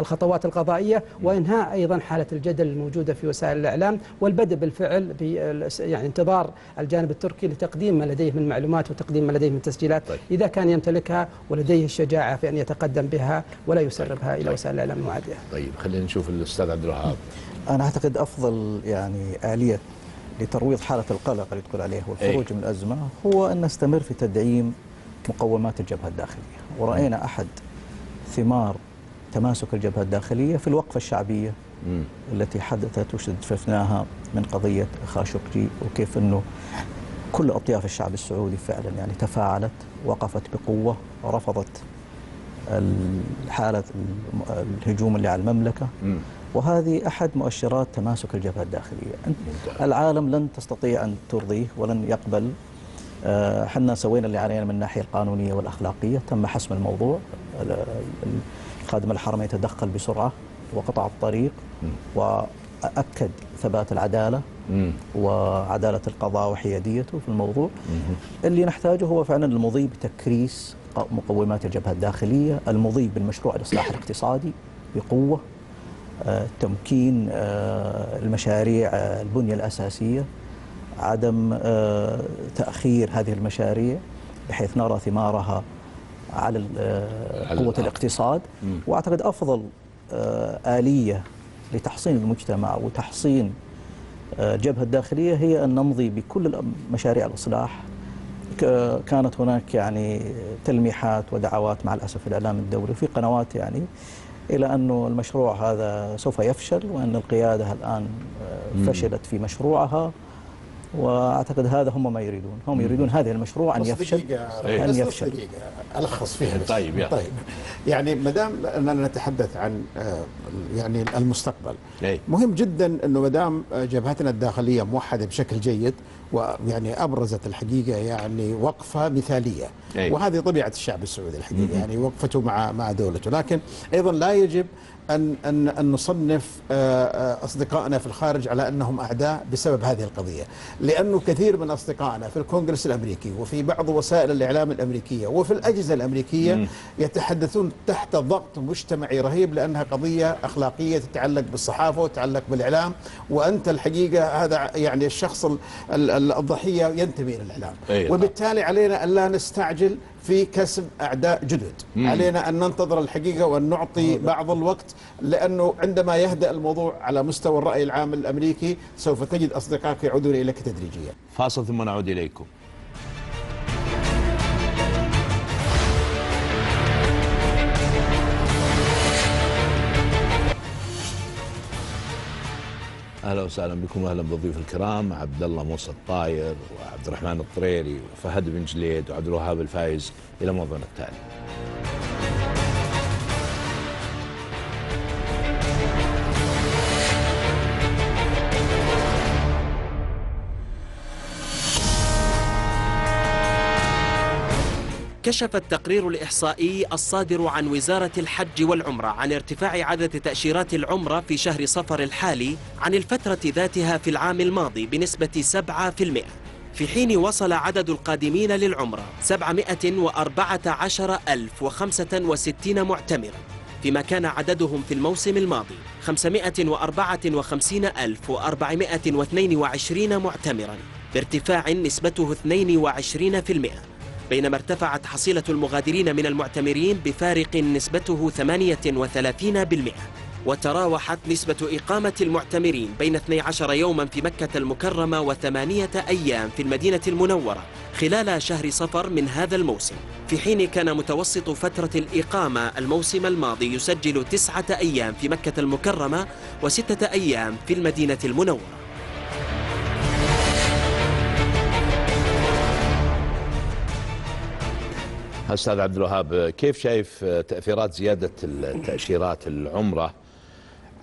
الخطوات القضائية وإنهاء أيضا حالة الجدل الموجودة في وسائل الإعلام والبدء بالفعل ب يعني انتظار الجانب التركي لتقديم ما لديه من معلومات وتقديم ما لديه من تسجيلات إذا كان يمتلكها ولديه الشجاعة في أن يتقدم بها ولا يسربها إلى وسائل الإعلام المعادية. طيب خلينا نشوف الأستاذ عبد الوهاب. أنا أعتقد أفضل يعني آلية لترويض حالة القلق اللي تدخل عليه والخروج من الأزمة هو أن نستمر في تدعيم مقومات الجبهة الداخلية، ورأينا أحد ثمار تماسك الجبهة الداخلية في الوقفة الشعبية م. التي حدثت وشفناها من قضية خاشقجي، وكيف أنه كل أطياف الشعب السعودي فعلا يعني تفاعلت، وقفت بقوة، رفضت حالة الهجوم اللي على المملكة م. وهذه أحد مؤشرات تماسك الجبهة الداخلية. العالم لن تستطيع أن ترضيه ولن يقبل. حنا سوينا اللي علينا من الناحية القانونية والأخلاقية، تم حسم الموضوع، خادم الحرمين تدخل بسرعة وقطع الطريق وأكد ثبات العدالة وعدالة القضاء وحياديته في الموضوع. اللي نحتاجه هو فعلا المضي بتكريس مقومات الجبهة الداخلية، المضي بالمشروع الإصلاح الاقتصادي بقوة، تمكين المشاريع البنية الأساسية، عدم تأخير هذه المشاريع بحيث نرى ثمارها على قوة الاقتصاد. وأعتقد أفضل آلية لتحصين المجتمع وتحصين الجبهة الداخلية هي أن نمضي بكل مشاريع الإصلاح. كانت هناك يعني تلميحات ودعوات مع الأسف في الإعلام الدولي في قنوات يعني إلى أنه المشروع هذا سوف يفشل وأن القيادة الآن فشلت في مشروعها، وأعتقد هذا هم ما يريدون، هم يريدون هذا المشروع أن يفشل دقيقة. أن يفشل دقيقة. ألخص فيها بس. طيب يعني. طيب يعني ما دام أننا نتحدث عن يعني المستقبل أي. مهم جدا أنه ما دام جبهتنا الداخلية موحدة بشكل جيد ويعني أبرزت الحقيقة يعني وقفة مثالية أي. وهذه طبيعة الشعب السعودي الحقيقة يعني وقفته مع مع دولته، لكن أيضا لا يجب أن أن أن نصنف أصدقائنا في الخارج على أنهم أعداء بسبب هذه القضية، لأنه كثير من أصدقائنا في الكونغرس الأمريكي وفي بعض وسائل الإعلام الأمريكية وفي الأجهزة الأمريكية يتحدثون تحت ضغط مجتمعي رهيب لأنها قضية أخلاقية تتعلق بالصحافة وتتعلق بالإعلام، وأنت الحقيقة هذا يعني الشخص الضحية ينتمي إلى الإعلام، وبالتالي علينا أن لا نستعجل في كسب أعداء جدد. مم. علينا أن ننتظر الحقيقة وأن نعطي بعض الوقت، لأنه عندما يهدأ الموضوع على مستوى الرأي العام الأمريكي سوف تجد أصدقائك يعودون إليك تدريجيا. فاصل ثم نعود إليكم. أهلا وسهلا بكم وأهلا بالضيوف الكرام، عبد الله موسى الطاير وعبد الرحمن الطريري وفهد بن جديد وعبد الوهاب الفائز، إلى موضوعنا التالي. كشف التقرير الإحصائي الصادر عن وزارة الحج والعمرة عن ارتفاع عدد تأشيرات العمرة في شهر صفر الحالي عن الفترة ذاتها في العام الماضي بنسبة سبعة بالمئة، في حين وصل عدد القادمين للعمرة سبعمئة وأربعة عشر ألف وخمسة وستين معتمرا، فيما كان عددهم في الموسم الماضي خمسمئة وأربعة وخمسين ألف وأربعمئة واثنين وعشرين معتمرا، بارتفاع نسبته اثنين وعشرين بالمئة، بينما ارتفعت حصيلة المغادرين من المعتمرين بفارق نسبته ثمانية وثلاثين بالمئة، وتراوحت نسبة إقامة المعتمرين بين اثني عشر يوما في مكة المكرمة وثمانية أيام في المدينة المنورة خلال شهر صفر من هذا الموسم، في حين كان متوسط فترة الإقامة الموسم الماضي يسجل تسعة أيام في مكة المكرمة وستة أيام في المدينة المنورة. أستاذ عبد الوهاب، كيف شايف تأثيرات زيادة التأشيرات العمرة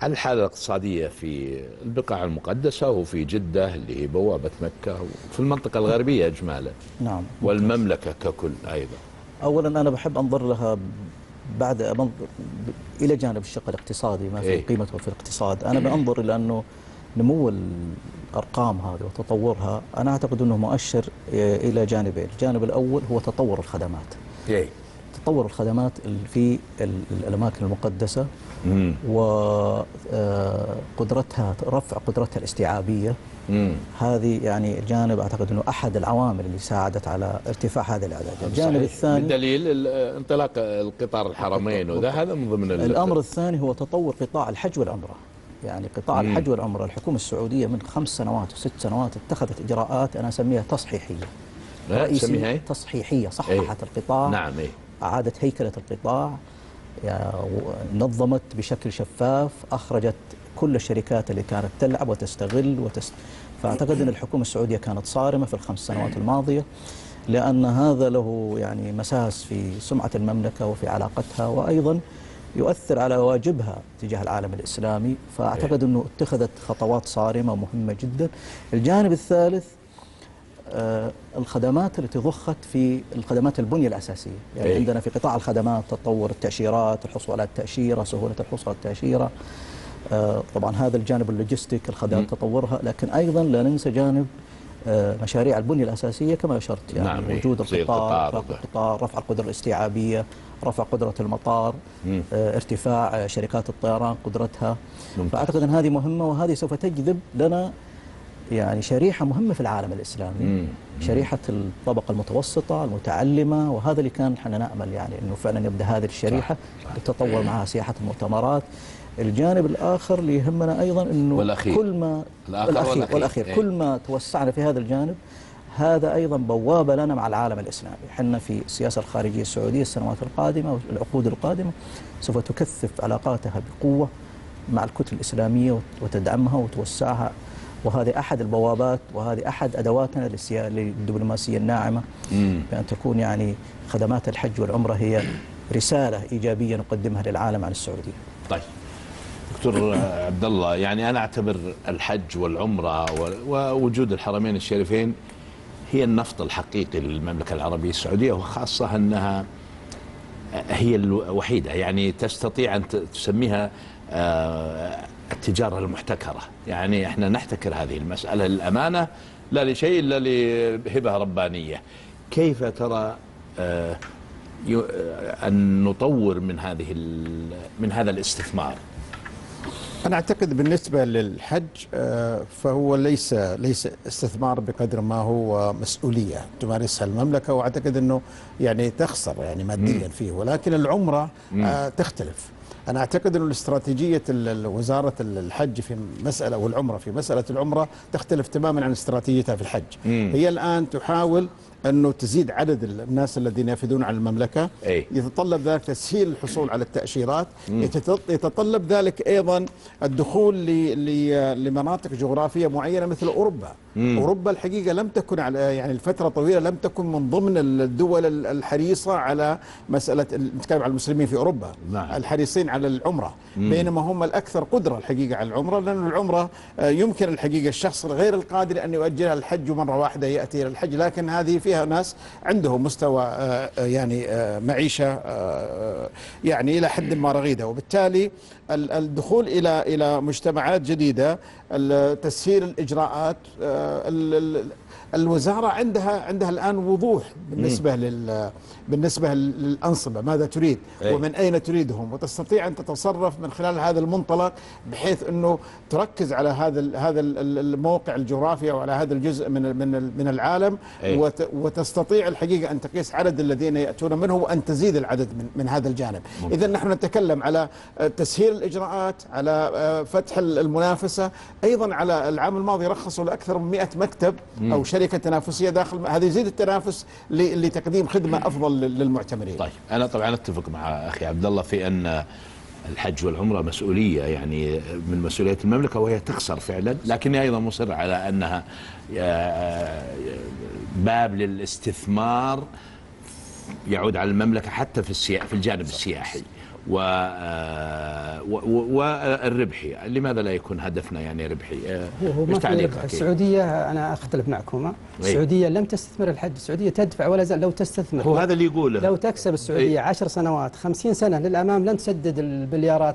على الحالة الاقتصادية في البقاع المقدسة وفي جدة اللي هي بوابة مكة وفي المنطقة الغربية إجمالا؟ نعم، والمملكة ككل أيضا. أولا أنا بحب أنظر لها بعد منظر إلى جانب الشق الاقتصادي، ما في إيه؟ قيمته في الاقتصاد. أنا بأنظر إلى أنه نمو الأرقام هذه وتطورها أنا أعتقد أنه مؤشر إلى جانبين. الجانب الأول هو تطور الخدمات، تطور الخدمات في الأماكن المقدسة وقدرتها، رفع قدرتها الاستيعابية. هذه يعني الجانب أعتقد أنه أحد العوامل اللي ساعدت على ارتفاع هذا الأعداد. الجانب الثاني بالدليل انطلاق القطار الحرمين وذا، هذا من ضمن الأمر الثاني هو تطور قطاع الحج والعمرة. يعني قطاع الحج والعمرة الحكومة السعودية من خمس سنوات وست سنوات اتخذت إجراءات أنا أسميها تصحيحية رئيسية تصحيحية، صححت ايه؟ القطاع. نعم ايه؟ أعادت هيكلة القطاع، يعني نظمت بشكل شفاف، أخرجت كل الشركات اللي كانت تلعب وتستغل وتست... فأعتقد أن الحكومة السعودية كانت صارمة في الخمس سنوات الماضية، لأن هذا له يعني مساس في سمعة المملكة وفي علاقتها، وأيضا يؤثر على واجبها تجاه العالم الإسلامي. فأعتقد أنه اتخذت خطوات صارمة مهمة جدا. الجانب الثالث الخدمات التي ضخت في الخدمات البنية الأساسية، يعني إيه؟ عندنا في قطاع الخدمات تطور التأشيرات، الحصول على التأشيرة، سهولة الحصول على التأشيرة، طبعا هذا الجانب اللوجستيك الخدمات تطورها، لكن أيضا لا ننسى جانب مشاريع البنية الأساسية كما أشرت، يعني نعم وجود القطار، القطار، رفع القدرة الاستيعابية، رفع قدرة المطار، مم. ارتفاع شركات الطيران قدرتها. ممتاز. فأعتقد أن هذه مهمة، وهذه سوف تجذب لنا يعني شريحة مهمة في العالم الإسلامي، مم. شريحة الطبقة المتوسطة المتعلمة، وهذا اللي كان احنا نأمل يعني أنه فعلا يبدأ هذه الشريحة تتطور معها سياحة المؤتمرات. الجانب الآخر اللي يهمنا أيضا أنه والأخير. كل ما الآخر والأخير. والأخير. والأخير. إيه؟ كل ما توسعنا في هذا الجانب هذا أيضا بوابة لنا مع العالم الإسلامي. حنا في السياسة الخارجية السعودية السنوات القادمة والعقود القادمة سوف تكثف علاقاتها بقوة مع الكتل الإسلامية وتدعمها وتوسعها، وهذه أحد البوابات وهذه أحد أدواتنا للدبلوماسية الناعمة، مم. بأن تكون يعني خدمات الحج والعمرة هي رسالة إيجابية نقدمها للعالم عن السعودية. طيب دكتور عبد الله، يعني أنا أعتبر الحج والعمرة ووجود الحرمين الشريفين هي النفط الحقيقي للمملكة العربية السعودية، وخاصة أنها هي الوحيدة يعني تستطيع أن تسميها التجارة المحتكرة. يعني احنا نحتكر هذه المسألة للأمانة، لا لشيء إلا لهبة ربانية. كيف ترى أن نطور من هذه من هذا الاستثمار؟ أنا أعتقد بالنسبة للحج فهو ليس ليس استثمار بقدر ما هو مسؤولية تمارسها المملكة، وأعتقد أنه يعني تخسر يعني ماديا فيه. ولكن العمرة تختلف. أنا أعتقد أن الاستراتيجية وزارة الحج في مسألة والعمرة في مسألة العمرة تختلف تماما عن استراتيجيتها في الحج. مم. هي الآن تحاول أنه تزيد عدد الناس الذين يفدون على المملكة، أي. يتطلب ذلك تسهيل الحصول على التأشيرات، مم. يتطلب ذلك أيضا الدخول لمناطق جغرافية معينة مثل أوروبا. مم. أوروبا الحقيقة لم تكن على يعني الفترة طويلة لم تكن من ضمن الدول الحريصة على مسألة، نتكلم عن المسلمين في أوروبا، نعم. الحريصين على العمرة، مم. بينما هم الأكثر قدرة الحقيقة على العمرة، لأن العمرة يمكن الحقيقة الشخص غير القادر أن يؤجلها الحج مرة واحدة يأتي إلى الحج، لكن هذه فيها ناس عندهم مستوى يعني معيشة يعني إلى حد ما رغيدة، وبالتالي الدخول إلى إلى مجتمعات جديدة، تسهيل الإجراءات، الوزارة عندها عندها الآن وضوح بالنسبة لل بالنسبة للأنصبة ماذا تريد ومن أين تريدهم، وتستطيع أن تتصرف من خلال هذا المنطلق بحيث أنه تركز على هذا هذا الموقع الجغرافي وعلى هذا الجزء من من من العالم، وتستطيع الحقيقة أن تقيس عدد الذين يأتون منه وأن تزيد العدد من من هذا الجانب. إذا نحن نتكلم على تسهيل الإجراءات، على فتح المنافسة، أيضا على العام الماضي رخصوا لأكثر من مئة مكتب أو شركة تنافسية داخل، هذا يزيد التنافس لتقديم خدمة أفضل للمعتمرين. طيب أنا طبعا أتفق مع أخي عبد الله في أن الحج والعمرة مسؤولية يعني من مسؤوليات المملكة وهي تخسر فعلا، لكن أيضا مصر على أنها باب للاستثمار يعود على المملكة حتى في في الجانب السياحي والربحي. لماذا لا يكون هدفنا يعني ربحي؟ هو ما في ربح. السعودية أنا أختلف معكم، السعودية لم تستثمر الحج، السعودية تدفع ولا زال. لو تستثمر، هو هذا اللي يقوله، لو تكسب السعودية عشر سنوات خمسين سنة للأمام لن تسدد البليارات.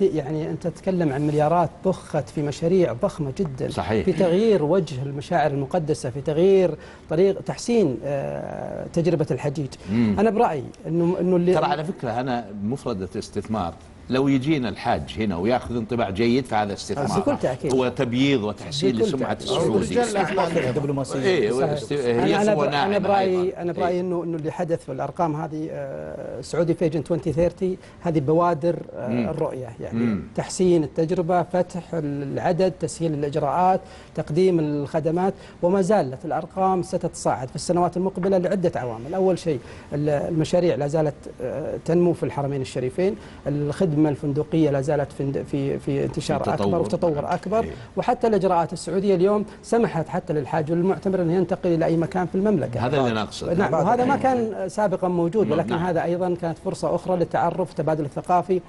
يعني أنت تتكلم عن مليارات ضخت في مشاريع ضخمة جدا، صحيح، في تغيير وجه المشاعر المقدسة، في تغيير طريق تحسين تجربة الحجيج. مم. أنا برأيي أنه أنه اللي ترى على فكرة أنا مفردة استثمار، لو يجينا الحاج هنا وياخذ انطباع جيد فهذا استثمار، هو تبييض وتحسين لسمعه السعودي. انا برايي انا برايي انه انه اللي حدث والارقام هذه سعودي فيجن عشرين ثلاثين هذه بوادر الرؤيه، يعني تحسين التجربه، فتح العدد، تسهيل الاجراءات، تقديم الخدمات، وما زالت الارقام ستتصاعد في السنوات المقبله لعده عوامل. اول شيء المشاريع لا زالت تنمو في الحرمين الشريفين، الخدمه الفندقية لا زالت في في انتشار أكبر وتطور أكبر، وحتى الإجراءات السعودية اليوم سمحت حتى للحاج والمعتمر أن ينتقل إلى أي مكان في المملكة. هذا اللي نقصد، نعم، وهذا ما كان سابقا موجود، ولكن هذا أيضا كانت فرصة أخرى للتعرف والتبادل الثقافي.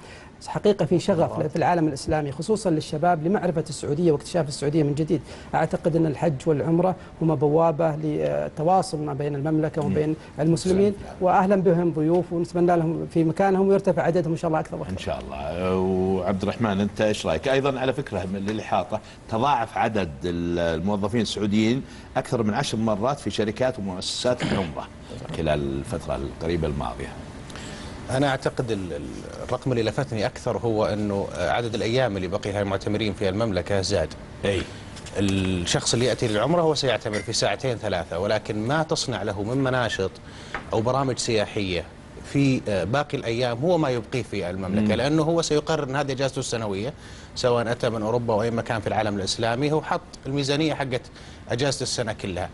حقيقة في شغف في العالم الإسلامي خصوصا للشباب لمعرفة السعودية واكتشاف السعودية من جديد. أعتقد أن الحج والعمرة هما بوابة للتواصل ما بين المملكة وبين المسلمين، وأهلا بهم ضيوف ونتمنى لهم في مكانهم ويرتفع عددهم إن شاء الله أكثر وأكثر. إن شاء الله. وعبد الرحمن أنت إيش رأيك؟ أيضا على فكرة من الإحاطة تضاعف عدد الموظفين السعوديين أكثر من عشر مرات في شركات ومؤسسات العمرة خلال الفترة القريبة الماضية. أنا أعتقد الرقم اللي لفتني أكثر هو أنه عدد الأيام اللي بقي المعتمرين في المملكة زاد. أي الشخص اللي يأتي للعمرة هو سيعتمر في ساعتين ثلاثة، ولكن ما تصنع له من مناشط أو برامج سياحية في باقي الأيام هو ما يبقيه في المملكة، لأنه هو سيقرر أن هذه إجازته السنوية، سواء أتى من أوروبا أو أي مكان في العالم الإسلامي، هو حط الميزانية حقت إجازة السنة كلها.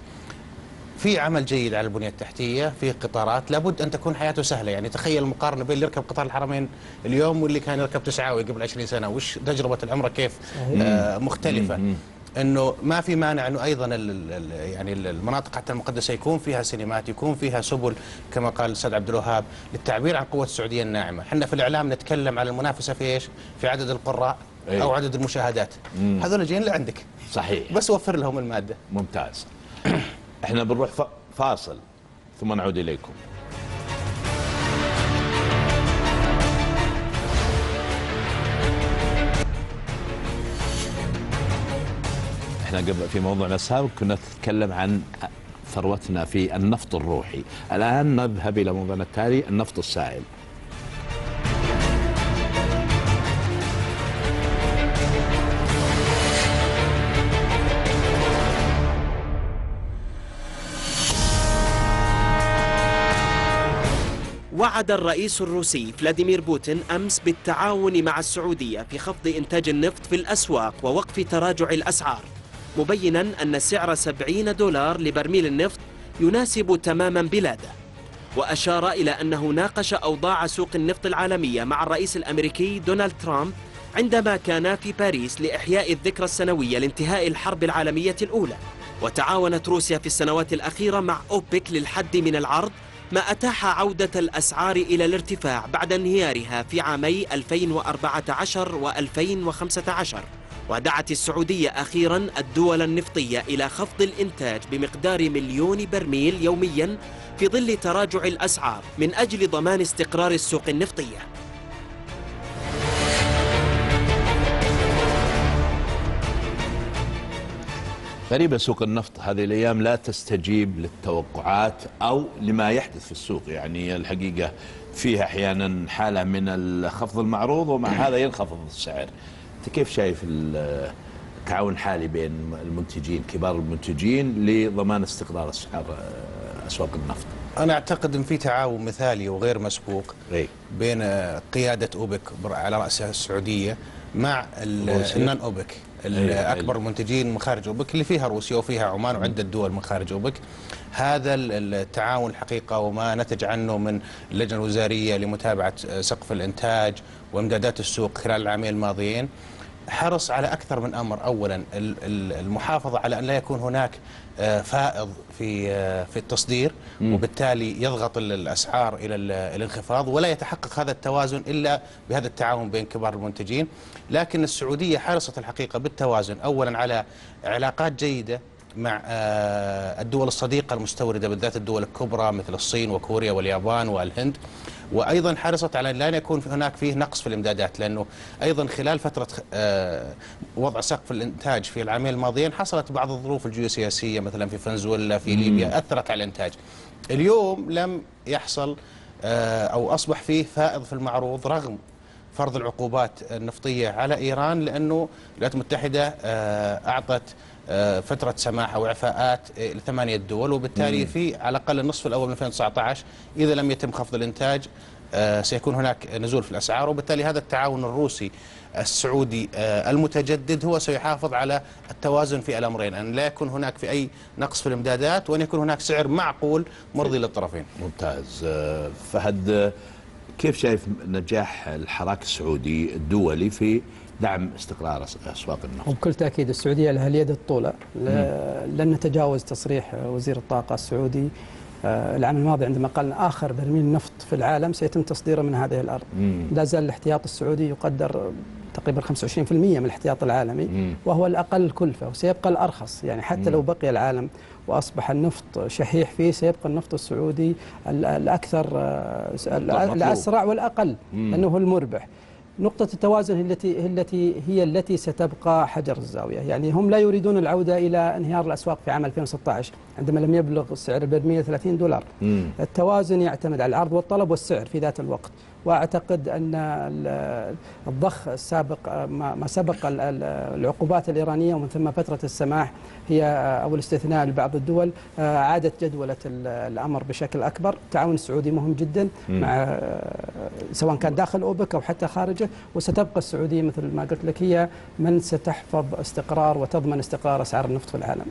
في عمل جيد على البنية التحتية، في قطارات لابد أن تكون حياته سهلة. يعني تخيل المقارنة بين اللي يركب قطار الحرمين اليوم واللي كان يركب تسعاوي قبل عشرين سنة، وش تجربة العمرة كيف آه مختلفة. أنه ما في مانع أنه أيضا يعني المناطق حتى المقدسة يكون فيها سينمات، يكون فيها سبل كما قال الأستاذ عبد الوهاب للتعبير عن قوة السعودية الناعمة. احنا في الإعلام نتكلم على المنافسة في إيش؟ في عدد القراء أو عدد المشاهدات. هذول جايين اللي عندك، صحيح، بس وفر لهم المادة. ممتاز. احنا بنروح فاصل ثم نعود اليكم. احنا قبل في موضوعنا السابق كنا نتكلم عن ثروتنا في النفط الروحي، الان نذهب الى موضوعنا التالي النفط السائل. وعد الرئيس الروسي فلاديمير بوتين أمس بالتعاون مع السعودية في خفض إنتاج النفط في الأسواق ووقف تراجع الأسعار، مبينا أن سعر سبعين دولار لبرميل النفط يناسب تماما بلاده. وأشار إلى أنه ناقش أوضاع سوق النفط العالمية مع الرئيس الأمريكي دونالد ترامب عندما كانا في باريس لإحياء الذكرى السنوية لانتهاء الحرب العالمية الأولى. وتعاونت روسيا في السنوات الأخيرة مع أوبك للحد من العرض، ما أتاح عودة الأسعار إلى الارتفاع بعد انهيارها في عامي ألفين وأربعة عشر وألفين وخمسة عشر. ودعت السعودية أخيرا الدول النفطية إلى خفض الإنتاج بمقدار مليون برميل يوميا في ظل تراجع الأسعار من أجل ضمان استقرار السوق النفطية. غريبة سوق النفط هذه الأيام لا تستجيب للتوقعات أو لما يحدث في السوق، يعني الحقيقة فيها أحيانا حالة من الخفض المعروض ومع هذا ينخفض السعر. أنت كيف شايف التعاون الحالي بين المنتجين كبار المنتجين لضمان استقرار أسعار أسواق النفط؟ أنا أعتقد أن في تعاون مثالي وغير مسبوق بين قيادة أوبك على رأسها السعودية مع النان أوبك، أكبر منتجين من خارج أوبك اللي فيها روسيا وفيها عمان وعدة دول من خارج أوبك. هذا التعاون الحقيقة وما نتج عنه من اللجنة الوزارية لمتابعة سقف الإنتاج وإمدادات السوق خلال العامين الماضيين حرص على أكثر من أمر. أولا المحافظة على أن لا يكون هناك فائض في في التصدير، وبالتالي يضغط الأسعار إلى الانخفاض، ولا يتحقق هذا التوازن إلا بهذا التعاون بين كبار المنتجين. لكن السعودية حرصت الحقيقة بالتوازن، أولا على علاقات جيدة مع الدول الصديقة المستوردة، بالذات الدول الكبرى مثل الصين وكوريا واليابان والهند، وأيضا حرصت على أن لا يكون هناك فيه نقص في الإمدادات، لأنه أيضا خلال فترة وضع سقف الإنتاج في العامين الماضيين حصلت بعض الظروف الجيوسياسية مثلا في فنزويلا في ليبيا أثرت على الإنتاج. اليوم لم يحصل أو أصبح فيه فائض في المعروض رغم فرض العقوبات النفطية على إيران، لأنه الولايات المتحدة أعطت فترة سماح أو إعفاءات لثمانية دول، وبالتالي في على الأقل النصف الأول من ألفين وتسعة عشر إذا لم يتم خفض الإنتاج سيكون هناك نزول في الأسعار، وبالتالي هذا التعاون الروسي السعودي المتجدد هو سيحافظ على التوازن في الأمرين، أن لا يكون هناك في أي نقص في الإمدادات وأن يكون هناك سعر معقول مرضي للطرفين. ممتاز. فهد، كيف شايف نجاح الحراك السعودي الدولي في دعم استقرار أسواق النفط؟ وبكل تأكيد السعودية لها اليد الطولة. لن نتجاوز تصريح وزير الطاقة السعودي العام الماضي عندما قال آخر برميل نفط في العالم سيتم تصديره من هذه الأرض. لا زال الاحتياط السعودي يقدر تقريبا خمسة وعشرين بالمئة من الاحتياط العالمي، مم. وهو الأقل كلفة وسيبقى الأرخص، يعني حتى مم. لو بقي العالم وأصبح النفط شحيح فيه سيبقى النفط السعودي الأكثر الأسرع والأقل، مم. لأنه هو المربح. نقطة التوازن التي التي هي التي ستبقى حجر الزاوية، يعني هم لا يريدون العودة إلى انهيار الأسواق في عام ألفين وستة عشر عندما لم يبلغ سعر البرميل ثلاثين دولار. مم. التوازن يعتمد على العرض والطلب والسعر في ذات الوقت، وأعتقد أن الضخ السابق ما سبق العقوبات الإيرانية ومن ثم فترة السماح هي أو الاستثناء لبعض الدول عادت جدولة الأمر بشكل أكبر. التعاون السعودي مهم جدا مع سواء كان داخل أوبك أو حتى خارجه، وستبقى السعودية مثل ما قلت لك هي من ستحفظ استقرار وتضمن استقرار أسعار النفط في العالم.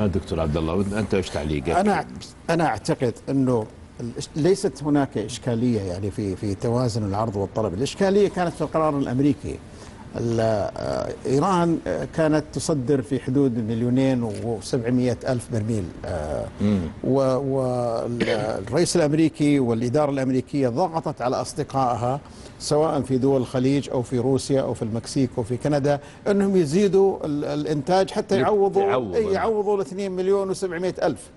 دكتور عبد الله، أنت إيش تعليقك؟ أنا أنا أعتقد أنه ليست هناك إشكالية يعني في في توازن العرض والطلب. الإشكالية كانت في القرار الأمريكي. إيران كانت تصدر في حدود مليونين وسبعمائة ألف برميل، والرئيس الأمريكي والإدارة الأمريكية ضغطت على أصدقائها سواء في دول الخليج أو في روسيا أو في المكسيك أو في كندا أنهم يزيدوا الإنتاج حتى يعوضوا يعوضوا مليونين وسبعمائة ألف.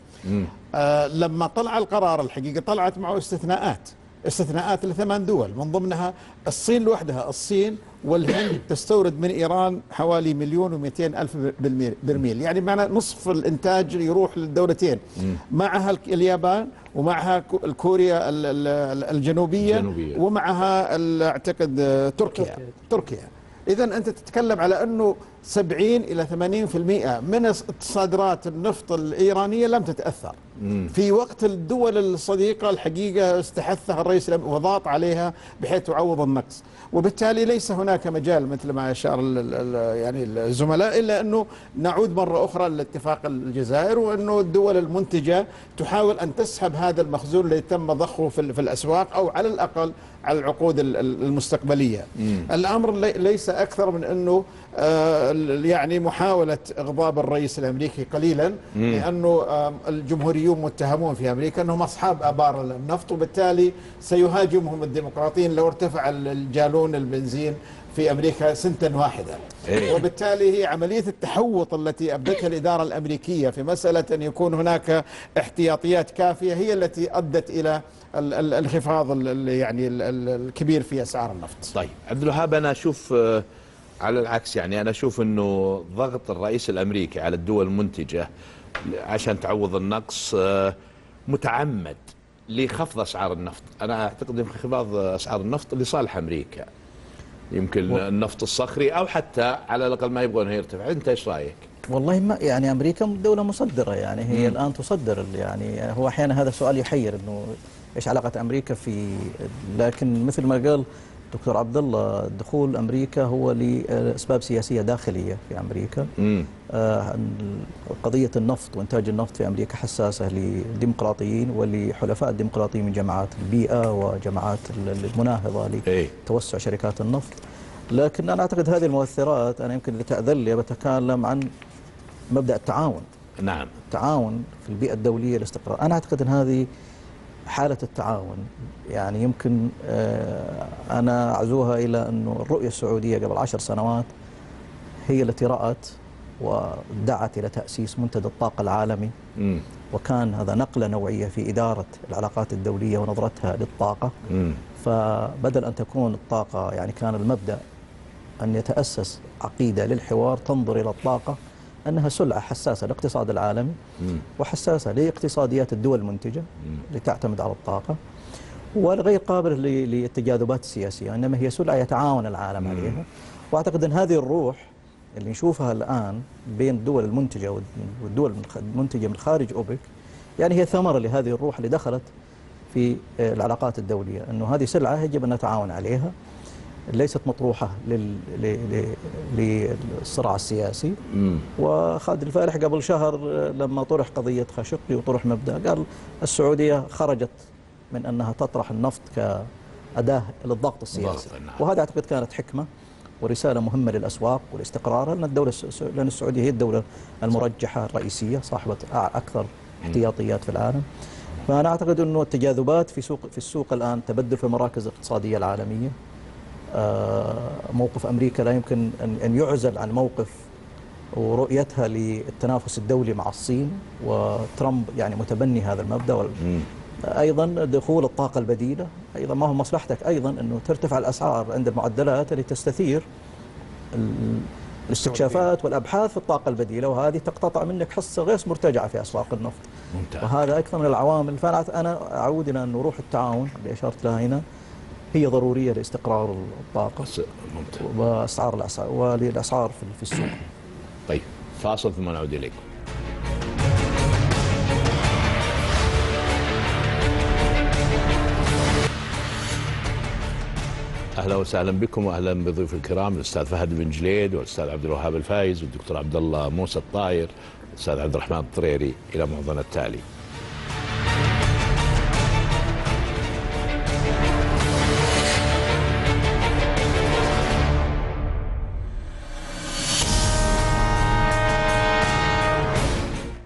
آه لما طلع القرار الحقيقة طلعت معه استثناءات استثناءات لثمان دول، من ضمنها الصين لوحدها، الصين والهند تستورد من إيران حوالي مليون ومئتين ألف برميل، يعني معنا نصف الإنتاج يروح للدولتين، معها اليابان ومعها كوريا الجنوبية ومعها أعتقد تركيا تركيا إذا أنت تتكلم على أنه سبعين إلى ثمانين بالمئة من صادرات النفط الإيرانية لم تتأثر، مم. في وقت الدول الصديقة الحقيقة استحثها الرئيس وضاغط عليها بحيث تعوض النقص، وبالتالي ليس هناك مجال مثل ما أشار يعني الزملاء إلا أنه نعود مرة أخرى لاتفاق الجزائر، وأنه الدول المنتجة تحاول أن تسحب هذا المخزون الذي تم ضخه في الأسواق أو على الأقل على العقود المستقبلية. مم. الأمر ليس أكثر من أنه يعني محاولة إغضاب الرئيس الأمريكي قليلا، مم. لأنه الجمهوريون متهمون في أمريكا أنهم أصحاب آبار النفط، وبالتالي سيهاجمهم الديمقراطيين لو ارتفع الجالون البنزين في أمريكا سنتا واحدة. وبالتالي هي عملية التحوط التي أبدتها الإدارة الأمريكية في مسألة أن يكون هناك احتياطيات كافية هي التي أدت إلى الانخفاض يعني الكبير في أسعار النفط. طيب عبد الوهاب، أنا أشوف على العكس، يعني أنا أشوف أنه ضغط الرئيس الأمريكي على الدول المنتجة عشان تعوض النقص متعمد لخفض أسعار النفط. أنا أعتقد أن انخفاض أسعار النفط لصالح أمريكا، يمكن و... النفط الصخري او حتى على الاقل ما يبغون يرتفع. انت ايش رايك؟ والله ما يعني امريكا دوله مصدره يعني هي مم. الان تصدر يعني هو احيانا هذا سؤال يحير انه ايش علاقه امريكا في، لكن مثل ما قال دكتور عبد الله دخول امريكا هو لاسباب سياسيه داخليه في امريكا. مم. قضيه النفط وانتاج النفط في امريكا حساسه للديمقراطيين ولحلفاء الديمقراطيين من جماعات البيئه وجماعات المناهضه لتوسع شركات النفط. لكن انا اعتقد هذه المؤثرات، انا يمكن لتاذلي بتكلم عن مبدا التعاون. نعم، التعاون في البيئه الدوليه للاستقرار. انا اعتقد ان هذه حالة التعاون يعني يمكن أنا أعزوها إلى أنه الرؤية السعودية قبل عشر سنوات هي التي رأت ودعت إلى تأسيس منتدى الطاقة العالمي، م. وكان هذا نقلة نوعية في إدارة العلاقات الدولية ونظرتها للطاقة. م. فبدل أن تكون الطاقة يعني كان المبدأ أن يتأسس عقيدة للحوار تنظر إلى الطاقة أنها سلعة حساسة للاقتصاد العالمي وحساسة لاقتصاديات الدول المنتجة اللي تعتمد على الطاقة وغير قابلة للتجاذبات السياسية، إنما هي سلعة يتعاون العالم عليها. وأعتقد أن هذه الروح اللي نشوفها الآن بين الدول المنتجة والدول المنتجة من خارج أوبك يعني هي ثمرة لهذه الروح اللي دخلت في العلاقات الدولية، أنه هذه سلعة يجب أن نتعاون عليها، ليست مطروحة للصراع السياسي. مم. وخالد الفارح قبل شهر لما طرح قضية خاشقجي وطرح مبدأ قال السعودية خرجت من أنها تطرح النفط كأداة للضغط السياسي. وهذا أعتقد كانت حكمة ورسالة مهمة للأسواق والاستقرار، لأن الدولة لأن السعودية هي الدولة المرجحة الرئيسية صاحبة أكثر احتياطيات في العالم. فأنا أعتقد أنه التجاذبات في سوق في السوق الآن تبدل في المراكز الاقتصادية العالمية. موقف أمريكا لا يمكن أن يعزل عن موقف ورؤيتها للتنافس الدولي مع الصين، وترامب يعني متبني هذا المبدأ. أيضا دخول الطاقة البديلة أيضا ما هو مصلحتك أيضا أنه ترتفع الأسعار عند المعدلات اللي تستثير الاستكشافات والأبحاث في الطاقة البديلة، وهذه تقتطع منك حصة غير مرتجعة في أسواق النفط. ممتاز. وهذا أكثر من العوامل. فأنا أعود إلى أنه روح التعاون اللي أشرت لها هنا هي ضرورية لاستقرار الطاقة وأسعار الأسعار وللأسعار في السوق. طيب، فاصل ثم نعود إليكم. أهلا وسهلا بكم وأهلا بضيوف الكرام الأستاذ فهد بن جديد والأستاذ عبد الوهاب الفائز والدكتور عبدالله موسى الطاير والأستاذ عبد الرحمن الطريري إلى محضن التالي.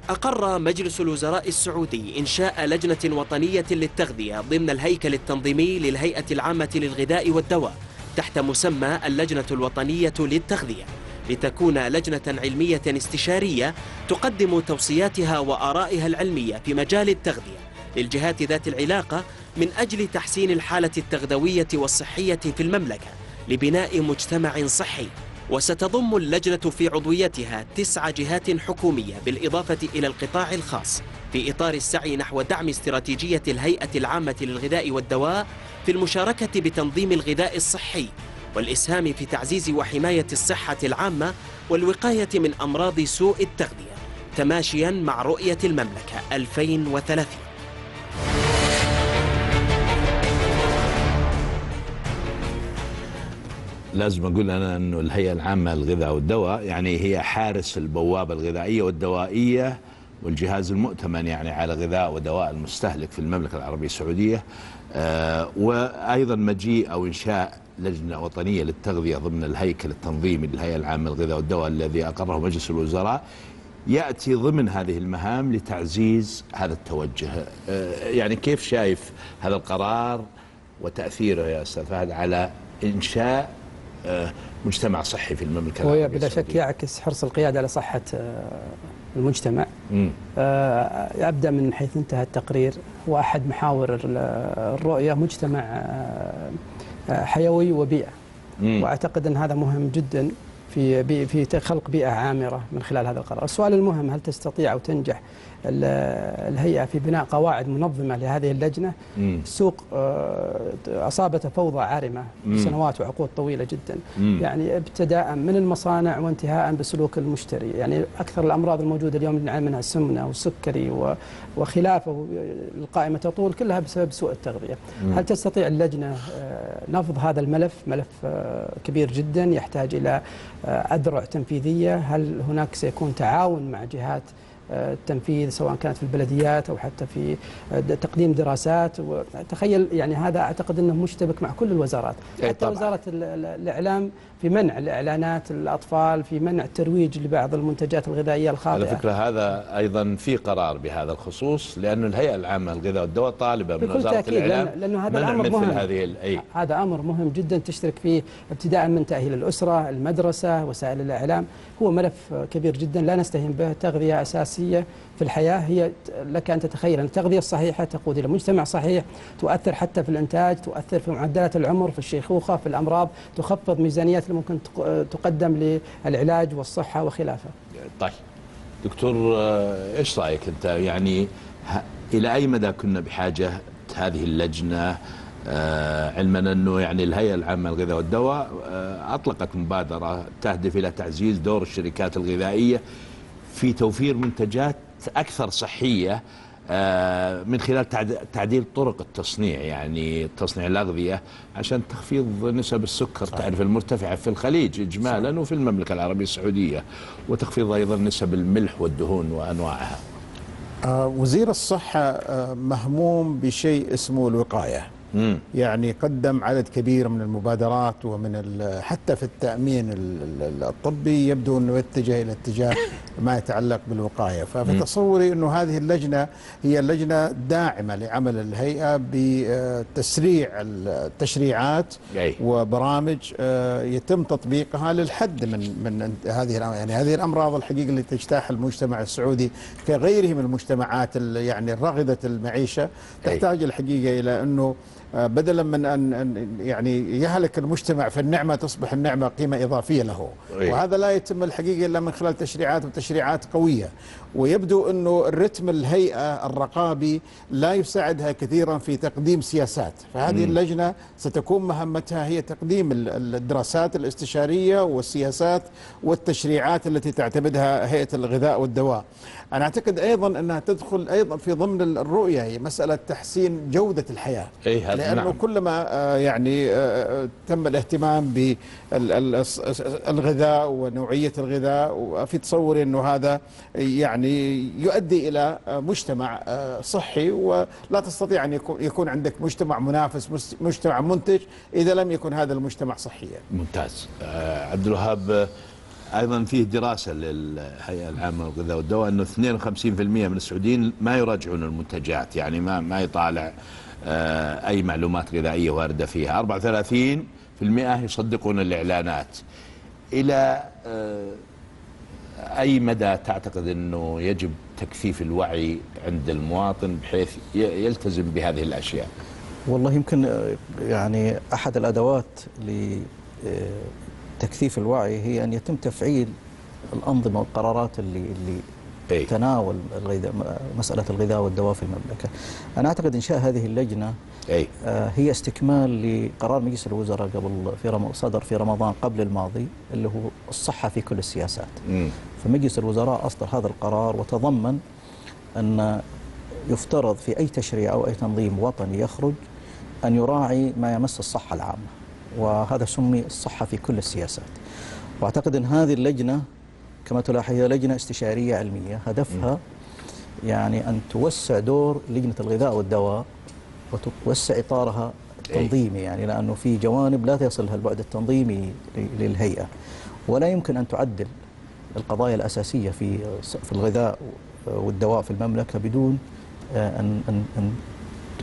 أقر مجلس الوزراء السعودي إنشاء لجنة وطنية للتغذية ضمن الهيكل التنظيمي للهيئة العامة للغذاء والدواء تحت مسمى اللجنة الوطنية للتغذية، لتكون لجنة علمية استشارية تقدم توصياتها وآرائها العلمية في مجال التغذية للجهات ذات العلاقة من أجل تحسين الحالة التغذوية والصحية في المملكة لبناء مجتمع صحي. وستضم اللجنة في عضويتها تسع جهات حكومية بالإضافة إلى القطاع الخاص في إطار السعي نحو دعم استراتيجية الهيئة العامة للغذاء والدواء في المشاركة بتنظيم الغذاء الصحي والإسهام في تعزيز وحماية الصحة العامة والوقاية من أمراض سوء التغذية تماشيا مع رؤية المملكة ألفين وثلاثين. لازم أقول أنا أنه الهيئة العامة للغذاء والدواء يعني هي حارس البوابة الغذائية والدوائية والجهاز المؤتمن يعني على غذاء ودواء المستهلك في المملكة العربية السعودية. آه وأيضا مجيء أو إنشاء لجنة وطنية للتغذية ضمن الهيكل التنظيمي للهيئة العامة للغذاء والدواء الذي أقره مجلس الوزراء يأتي ضمن هذه المهام لتعزيز هذا التوجه. آه يعني كيف شايف هذا القرار وتأثيره يا أستاذ فهد على إنشاء مجتمع صحي في المملكة العربية السعودية؟ بلا شك يعكس حرص القيادة على صحة المجتمع. مم. أبدأ من حيث انتهى التقرير، وأحد محاور الرؤية مجتمع حيوي وبيئة. مم. وأعتقد أن هذا مهم جدا في في خلق بيئة عامرة من خلال هذا القرار. السؤال المهم، هل تستطيع أو تنجح الهيئة في بناء قواعد منظمة لهذه اللجنة؟ مم. السوق أصابته فوضى عارمة سنوات وعقود طويلة جدا، مم. يعني ابتداء من المصانع وانتهاء بسلوك المشتري. يعني أكثر الأمراض الموجودة اليوم اللي نعاني منها السمنة والسكري وخلافه، القائمة تطول، كلها بسبب سوء التغذية. مم. هل تستطيع اللجنة نفض هذا الملف؟ ملف كبير جدا يحتاج إلى أذرع تنفيذية. هل هناك سيكون تعاون مع جهات التنفيذ سواء كانت في البلديات أو حتى في تقديم دراسات؟ وتخيل يعني هذا أعتقد أنه مشتبك مع كل الوزارات، حتى طبعا. وزارة الإعلام في منع الإعلانات الأطفال، في منع الترويج لبعض المنتجات الغذائية الخاطئة. على فكرة هذا أيضا في قرار بهذا الخصوص، لأن الهيئة العامة للغذاء والدواء طالبة من وزارة تأكيد. الإعلام لأن لأنه هذا الأمر مهم. هذه هذا أمر مهم جدا تشترك فيه، ابتداء من تأهيل الأسرة، المدرسة، وسائل الإعلام. هو ملف كبير جدا لا نستهين به. تغذية أساسية في الحياة، هي لك أن تتخيل أن التغذية الصحيحة تقود إلى مجتمع صحيح، تؤثر حتى في الإنتاج، تؤثر في معدلات العمر، في الشيخوخة، في الأمراض، تخفض ميزانيات اللي ممكن تقدم للعلاج والصحة وخلافه. طيب دكتور، إيش رأيك أنت؟ يعني إلى أي مدى كنا بحاجة هذه اللجنة، علما أنه يعني الهيئة العامة للغذاء والدواء أطلقت مبادرة تهدف إلى تعزيز دور الشركات الغذائية في توفير منتجات أكثر صحية من خلال تعديل طرق التصنيع، يعني تصنيع الأغذية عشان تخفيض نسب السكر صحيح. تعرف المرتفعة في الخليج إجمالا صحيح. وفي المملكة العربية السعودية، وتخفيض أيضا نسب الملح والدهون وأنواعها. وزير الصحة مهموم بشيء اسمه الوقاية، مم. يعني قدم عدد كبير من المبادرات ومن حتى في التأمين الطبي يبدو أنه يتجه إلى اتجاه ما يتعلق بالوقاية. ففي تصوري أنه هذه اللجنة هي لجنة داعمة لعمل الهيئة بتسريع التشريعات وبرامج يتم تطبيقها للحد من من هذه يعني هذه الأمراض الحقيقة اللي تجتاح المجتمع السعودي كغيره من المجتمعات يعني الراغدة المعيشة، تحتاج الحقيقة إلى أنه بدلا من أن يعني يهلك المجتمع في النعمة، تصبح النعمة قيمة إضافية له. وهذا لا يتم الحقيقة إلا من خلال تشريعات وتشريعات قوية، ويبدو أنه الرتم الهيئة الرقابي لا يساعدها كثيرا في تقديم سياسات. فهذه م. اللجنة ستكون مهمتها هي تقديم الدراسات الاستشارية والسياسات والتشريعات التي تعتمدها هيئة الغذاء والدواء. أنا أعتقد أيضا أنها تدخل أيضا في ضمن الرؤية، هي مسألة تحسين جودة الحياة. أيها. لأنه نعم. كلما يعني تم الاهتمام بالغذاء ونوعية الغذاء، في تصوري أنه هذا يعني يؤدي إلى مجتمع صحي. ولا تستطيع أن يكون عندك مجتمع منافس، مجتمع منتج، إذا لم يكن هذا المجتمع صحيا. ممتاز. عبد الوهاب، أيضا فيه دراسة للهيئة العامة للغذاء والدواء أنه اثنين وخمسين بالمئة من السعوديين ما يراجعون المنتجات، يعني ما ما يطالع أي معلومات غذائية واردة فيها. أربعة وثلاثين بالمئة يصدقون الإعلانات. إلى أي مدى تعتقد أنه يجب تكثيف الوعي عند المواطن بحيث يلتزم بهذه الأشياء؟ والله يمكن يعني أحد الأدوات لتكثيف الوعي هي أن يتم تفعيل الأنظمة والقرارات اللي اللي أي. تناول الغذاء، مسألة الغذاء والدواء في المملكة. أنا أعتقد إنشاء هذه اللجنة أي. آه هي استكمال لقرار مجلس الوزراء قبل في رم... صدر في رمضان قبل الماضي، اللي هو الصحة في كل السياسات. م. فمجلس الوزراء أصدر هذا القرار، وتضمن أن يفترض في أي تشريع أو أي تنظيم وطني يخرج أن يراعي ما يمس الصحة العامة، وهذا سمي الصحة في كل السياسات. وأعتقد أن هذه اللجنة كما تلاحظ هي لجنة استشارية علمية، هدفها يعني أن توسع دور لجنة الغذاء والدواء وتوسع إطارها التنظيمي، يعني لأنه في جوانب لا يصلها البعد التنظيمي للهيئة، ولا يمكن أن تعدل القضايا الأساسية في في الغذاء والدواء في المملكة بدون أن أن أن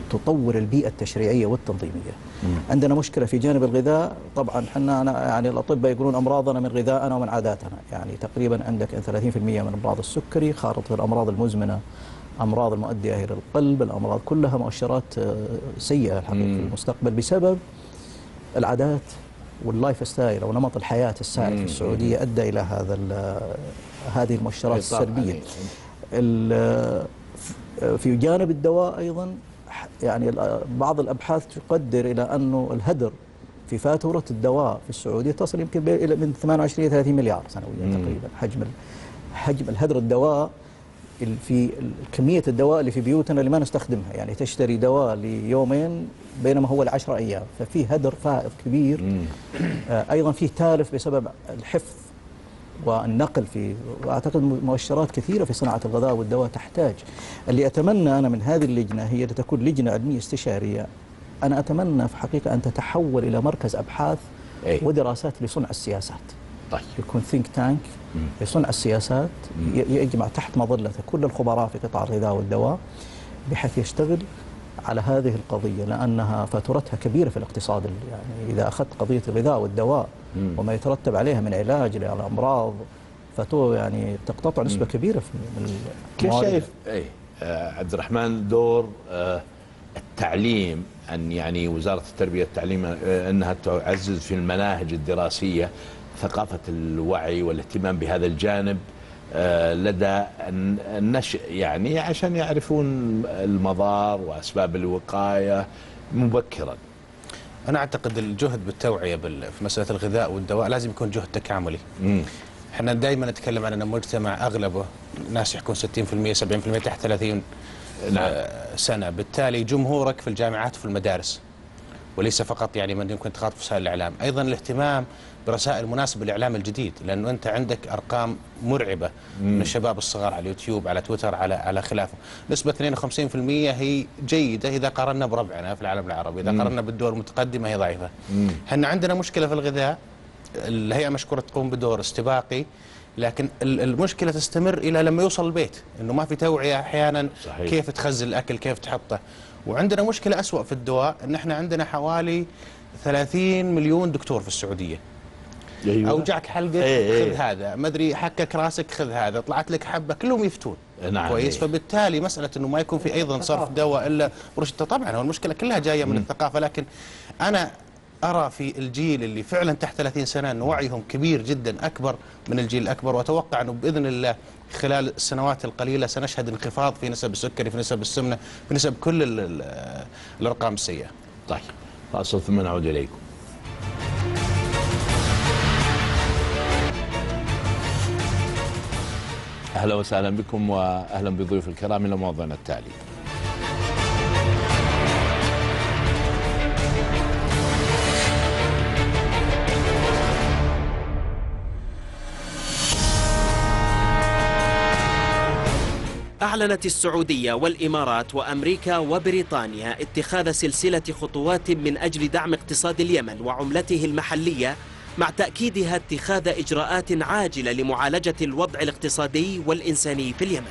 تطور البيئة التشريعية والتنظيمية. مم. عندنا مشكلة في جانب الغذاء طبعا. حنا أنا يعني الأطباء يقولون أمراضنا من غذائنا ومن عاداتنا، يعني تقريبا عندك ثلاثين بالمئة من أمراض السكري، خارطة الأمراض المزمنة، أمراض المؤدية إلى القلب، الأمراض كلها مؤشرات سيئة الحقيقة في المستقبل بسبب العادات واللايف ستايل او نمط الحياه السائد في السعوديه ادى الى هذا هذه المؤشرات السلبيه. في جانب الدواء ايضا يعني بعض الابحاث تقدر الى انه الهدر في فاتوره الدواء في السعوديه تصل يمكن الى من ثمانية وعشرين الى ثلاثين مليار سنويا تقريبا، حجم حجم الهدر الدواء في كميه الدواء اللي في بيوتنا اللي ما نستخدمها، يعني تشتري دواء ليومين بينما هو العشرة ايام، ففي هدر فائض كبير. ايضا في تالف بسبب الحفظ والنقل في، واعتقد مؤشرات كثيره في صناعه الغذاء والدواء تحتاج. اللي اتمنى انا من هذه اللجنه هي لتكون لجنه علميه استشاريه، انا اتمنى في حقيقه ان تتحول الى مركز ابحاث أي. ودراسات لصنع السياسات. طيب يكون ثينك تانك لصنع السياسات يجمع تحت مظلته كل الخبراء في قطاع الغذاء والدواء بحيث يشتغل على هذه القضيه، لانها فاتورتها كبيره في الاقتصاد. يعني اذا اخذت قضيه الغذاء والدواء مم. وما يترتب عليها من علاج للامراض فتو يعني تقتطع نسبه مم. كبيره في من كيف شايف اي آه عبد الرحمن دور آه التعليم، ان يعني وزاره التربيه والتعليم آه انها تعزز في المناهج الدراسيه ثقافه الوعي والاهتمام بهذا الجانب آه لدى النشء، يعني عشان يعرفون المضار واسباب الوقايه مبكرا؟ أنا أعتقد الجهد بالتوعية في مسألة الغذاء والدواء لازم يكون جهد تكاملي. مم. احنا دائما نتكلم عن أن المجتمع أغلبه ناس يحكون ستين بالمئة سبعين بالمئة تحت ثلاثين نعم. سنة، بالتالي جمهورك في الجامعات وفي المدارس وليس فقط يعني من يمكن تخاطب وسائل الإعلام، أيضا الاهتمام برسائل مناسبة للإعلام الجديد، لأنه أنت عندك أرقام مرعبة مم. من الشباب الصغار على اليوتيوب على تويتر على على خلافه، نسبة اثنين وخمسين بالمئة هي جيدة إذا قارنا بربعنا في العالم العربي، إذا مم. قارنا بالدول المتقدمة هي ضعيفة. احنا عندنا مشكلة في الغذاء، الهيئة مشكورة تقوم بدور استباقي، لكن المشكلة تستمر إلى لما يوصل البيت، إنه ما في توعية أحيانا صحيح. كيف تخزن الأكل كيف تحطه. وعندنا مشكلة أسوأ في الدواء، إن احنا عندنا حوالي ثلاثين مليون دكتور في السعودية. أوجعك حلقة ايه خذ هذا، ما أدري حكك راسك خذ هذا، طلعت لك حبة كلهم يفتون نعم كويس ايه. فبالتالي مسألة إنه ما يكون في أيضا صرف دواء إلا برشدة، طبعا هو المشكلة كلها جاية من م. الثقافة، لكن أنا أرى في الجيل اللي فعلا تحت ثلاثين سنة أن وعيهم كبير جدا أكبر من الجيل الأكبر، وأتوقع أنه بإذن الله خلال السنوات القليلة سنشهد انخفاض في نسب السكري في نسب السمنة في نسب كل الأرقام السيئة. طيب فاصل ثم نعود إليكم. أهلا وسهلا بكم وأهلا بضيوف الكرام إلى موضوعنا التالي. أعلنت السعودية والإمارات وأمريكا وبريطانيا اتخاذ سلسلة خطوات من أجل دعم اقتصاد اليمن وعملته المحلية، مع تأكيدها اتخاذ إجراءات عاجلة لمعالجة الوضع الاقتصادي والإنساني في اليمن.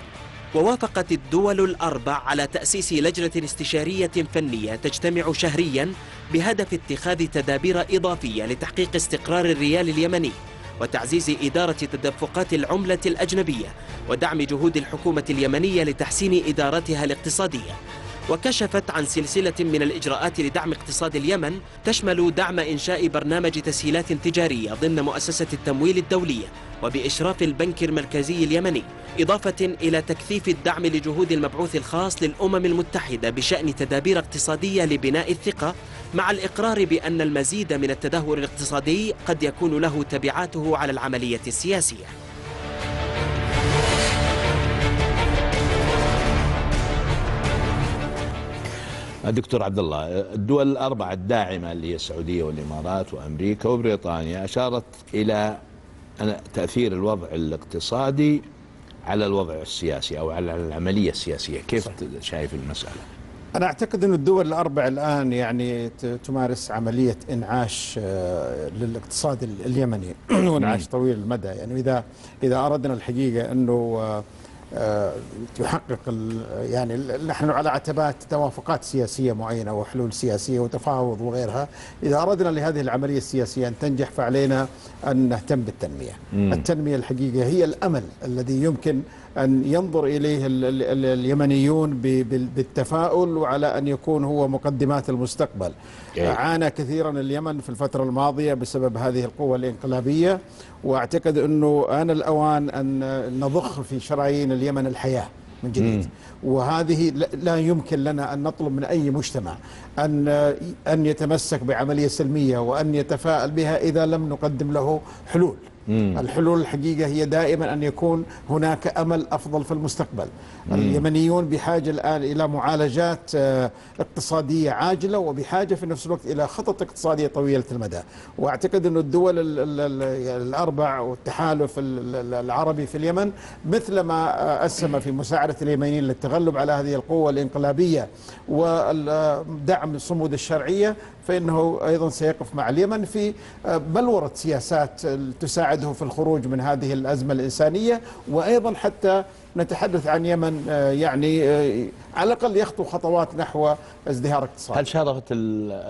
ووافقت الدول الأربع على تأسيس لجنة استشارية فنية تجتمع شهريا بهدف اتخاذ تدابير إضافية لتحقيق استقرار الريال اليمني وتعزيز إدارة تدفقات العملة الأجنبية ودعم جهود الحكومة اليمنية لتحسين إدارتها الاقتصادية. وكشفت عن سلسلة من الإجراءات لدعم اقتصاد اليمن تشمل دعم إنشاء برنامج تسهيلات تجارية ضمن مؤسسة التمويل الدولية وبإشراف البنك المركزي اليمني، إضافة إلى تكثيف الدعم لجهود المبعوث الخاص للأمم المتحدة بشأن تدابير اقتصادية لبناء الثقة، مع الإقرار بأن المزيد من التدهور الاقتصادي قد يكون له تبعاته على العملية السياسية. دكتور عبد الله، الدول الأربعة الداعمة اللي هي السعودية والإمارات وأمريكا وبريطانيا أشارت إلى تأثير الوضع الاقتصادي على الوضع السياسي أو على العملية السياسية، كيف شايف المسألة؟ أنا أعتقد أن الدول الأربع الآن يعني تمارس عملية إنعاش للاقتصاد اليمني وإنعاش طويل المدى. يعني إذا إذا أردنا الحقيقة أنه يحقق يعني نحن على عتبات توافقات سياسية معينة وحلول سياسية وتفاوض وغيرها، إذا أردنا لهذه العملية السياسية أن تنجح فعلينا أن نهتم بالتنمية. مم. التنمية الحقيقة هي الأمل الذي يمكن أن ينظر إليه اليمنيون بالتفاؤل وعلى أن يكون هو مقدمات المستقبل. عانى كثيرا اليمن في الفترة الماضية بسبب هذه القوة الانقلابية، وأعتقد أنه آن الأوان أن نضخ في شرايين اليمن الحياة من جديد. وهذه لا يمكن لنا أن نطلب من أي مجتمع أن أن يتمسك بعملية سلمية وأن يتفاءل بها إذا لم نقدم له حلول. الحلول الحقيقة هي دائما أن يكون هناك أمل أفضل في المستقبل. اليمنيون بحاجة الآن إلى معالجات اقتصادية عاجلة، وبحاجة في نفس الوقت إلى خطط اقتصادية طويلة المدى. وأعتقد أن الدول الأربع والتحالف العربي في اليمن مثلما أسهم في مساعدة اليمنيين للتغلب على هذه القوة الانقلابية ودعم الصمود الشرعية، فإنه أيضا سيقف مع اليمن في بلورة سياسات تساعده في الخروج من هذه الأزمة الإنسانية، وأيضا حتى نتحدث عن يمن يعني على الأقل يخطو خطوات نحو ازدهار اقتصادي. هل شارفت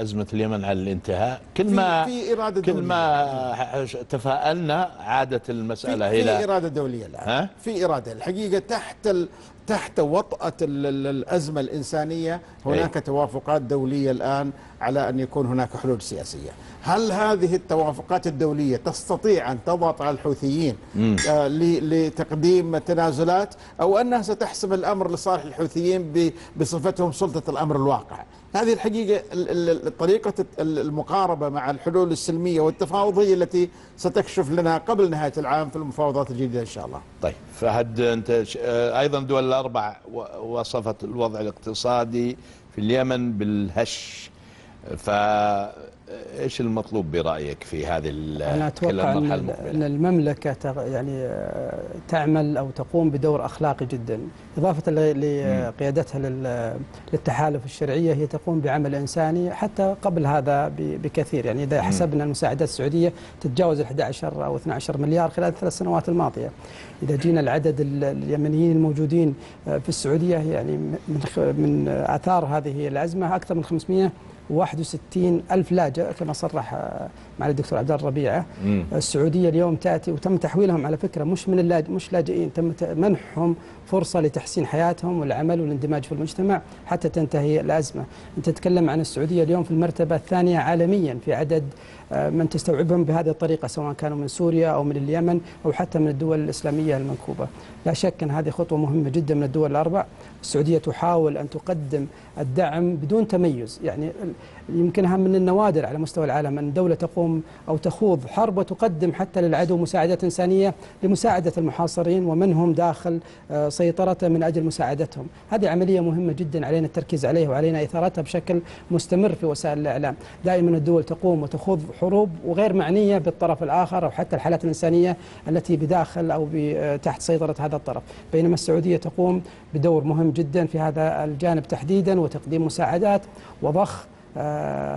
أزمة اليمن على الانتهاء؟ كل ما في إرادة دولية، كل ما تفاءلنا عادت المسألة في, في إرادة دولية الآن، في إرادة الحقيقة تحت ال تحت وطأة الأزمة الإنسانية هناك أي. توافقات دولية الآن على أن يكون هناك حلول سياسية. هل هذه التوافقات الدولية تستطيع أن تضغط على الحوثيين آه لتقديم تنازلات، أو أنها ستحسم الأمر لصالح الحوثيين بصفتهم سلطة الأمر الواقع؟ هذه الحقيقة طريقة المقاربة مع الحلول السلمية والتفاوضية التي ستكشف لنا قبل نهاية العام في المفاوضات الجديدة إن شاء الله. طيب فهد، أنت أيضا دول الأربع وصفت الوضع الاقتصادي في اليمن بالهش، فإيش المطلوب برأيك في هذه المرحلة المقبلة؟ أن المملكة يعني تعمل أو تقوم بدور أخلاقي جدا، إضافة لقيادتها للتحالف الشرعية هي تقوم بعمل إنساني حتى قبل هذا بكثير. يعني إذا حسبنا المساعدات السعودية تتجاوز أحد عشر أو اثنا عشر مليار خلال الثلاث سنوات الماضية. إذا جينا العدد اليمنيين الموجودين في السعودية يعني من آثار هذه الأزمة أكثر من خمسمئة وواحد وستين ألف لاجئ كما صرح مع الدكتور عبد الله الربيعة. السعودية اليوم تأتي وتم تحويلهم على فكرة مش من اللاج... مش لاجئين، تم منحهم فرصة لتحسين حياتهم والعمل والاندماج في المجتمع حتى تنتهي الأزمة. أنت تتكلم عن السعودية اليوم في المرتبة الثانية عالميا في عدد من تستوعبهم بهذه الطريقة، سواء كانوا من سوريا أو من اليمن أو حتى من الدول الإسلامية المنكوبة. لا شك أن هذه خطوة مهمة جدا من الدول الأربع. السعودية تحاول أن تقدم الدعم بدون تميز، يعني يمكنها من النوادر على مستوى العالم أن دولة تقوم أو تخوض حرب وتقدم حتى للعدو مساعدات إنسانية لمساعدة المحاصرين ومن هم داخل سيطرته من أجل مساعدتهم. هذه عملية مهمة جدا علينا التركيز عليها وعلينا إثارتها بشكل مستمر في وسائل الإعلام. دائما الدول تقوم وتخوض حروب وغير معنية بالطرف الآخر أو حتى الحالات الإنسانية التي بداخل أو تحت سيطرة هذا الطرف، بينما السعودية تقوم بدور مهم جدا في هذا الجانب تحديدا، وتقديم مساعدات وضخ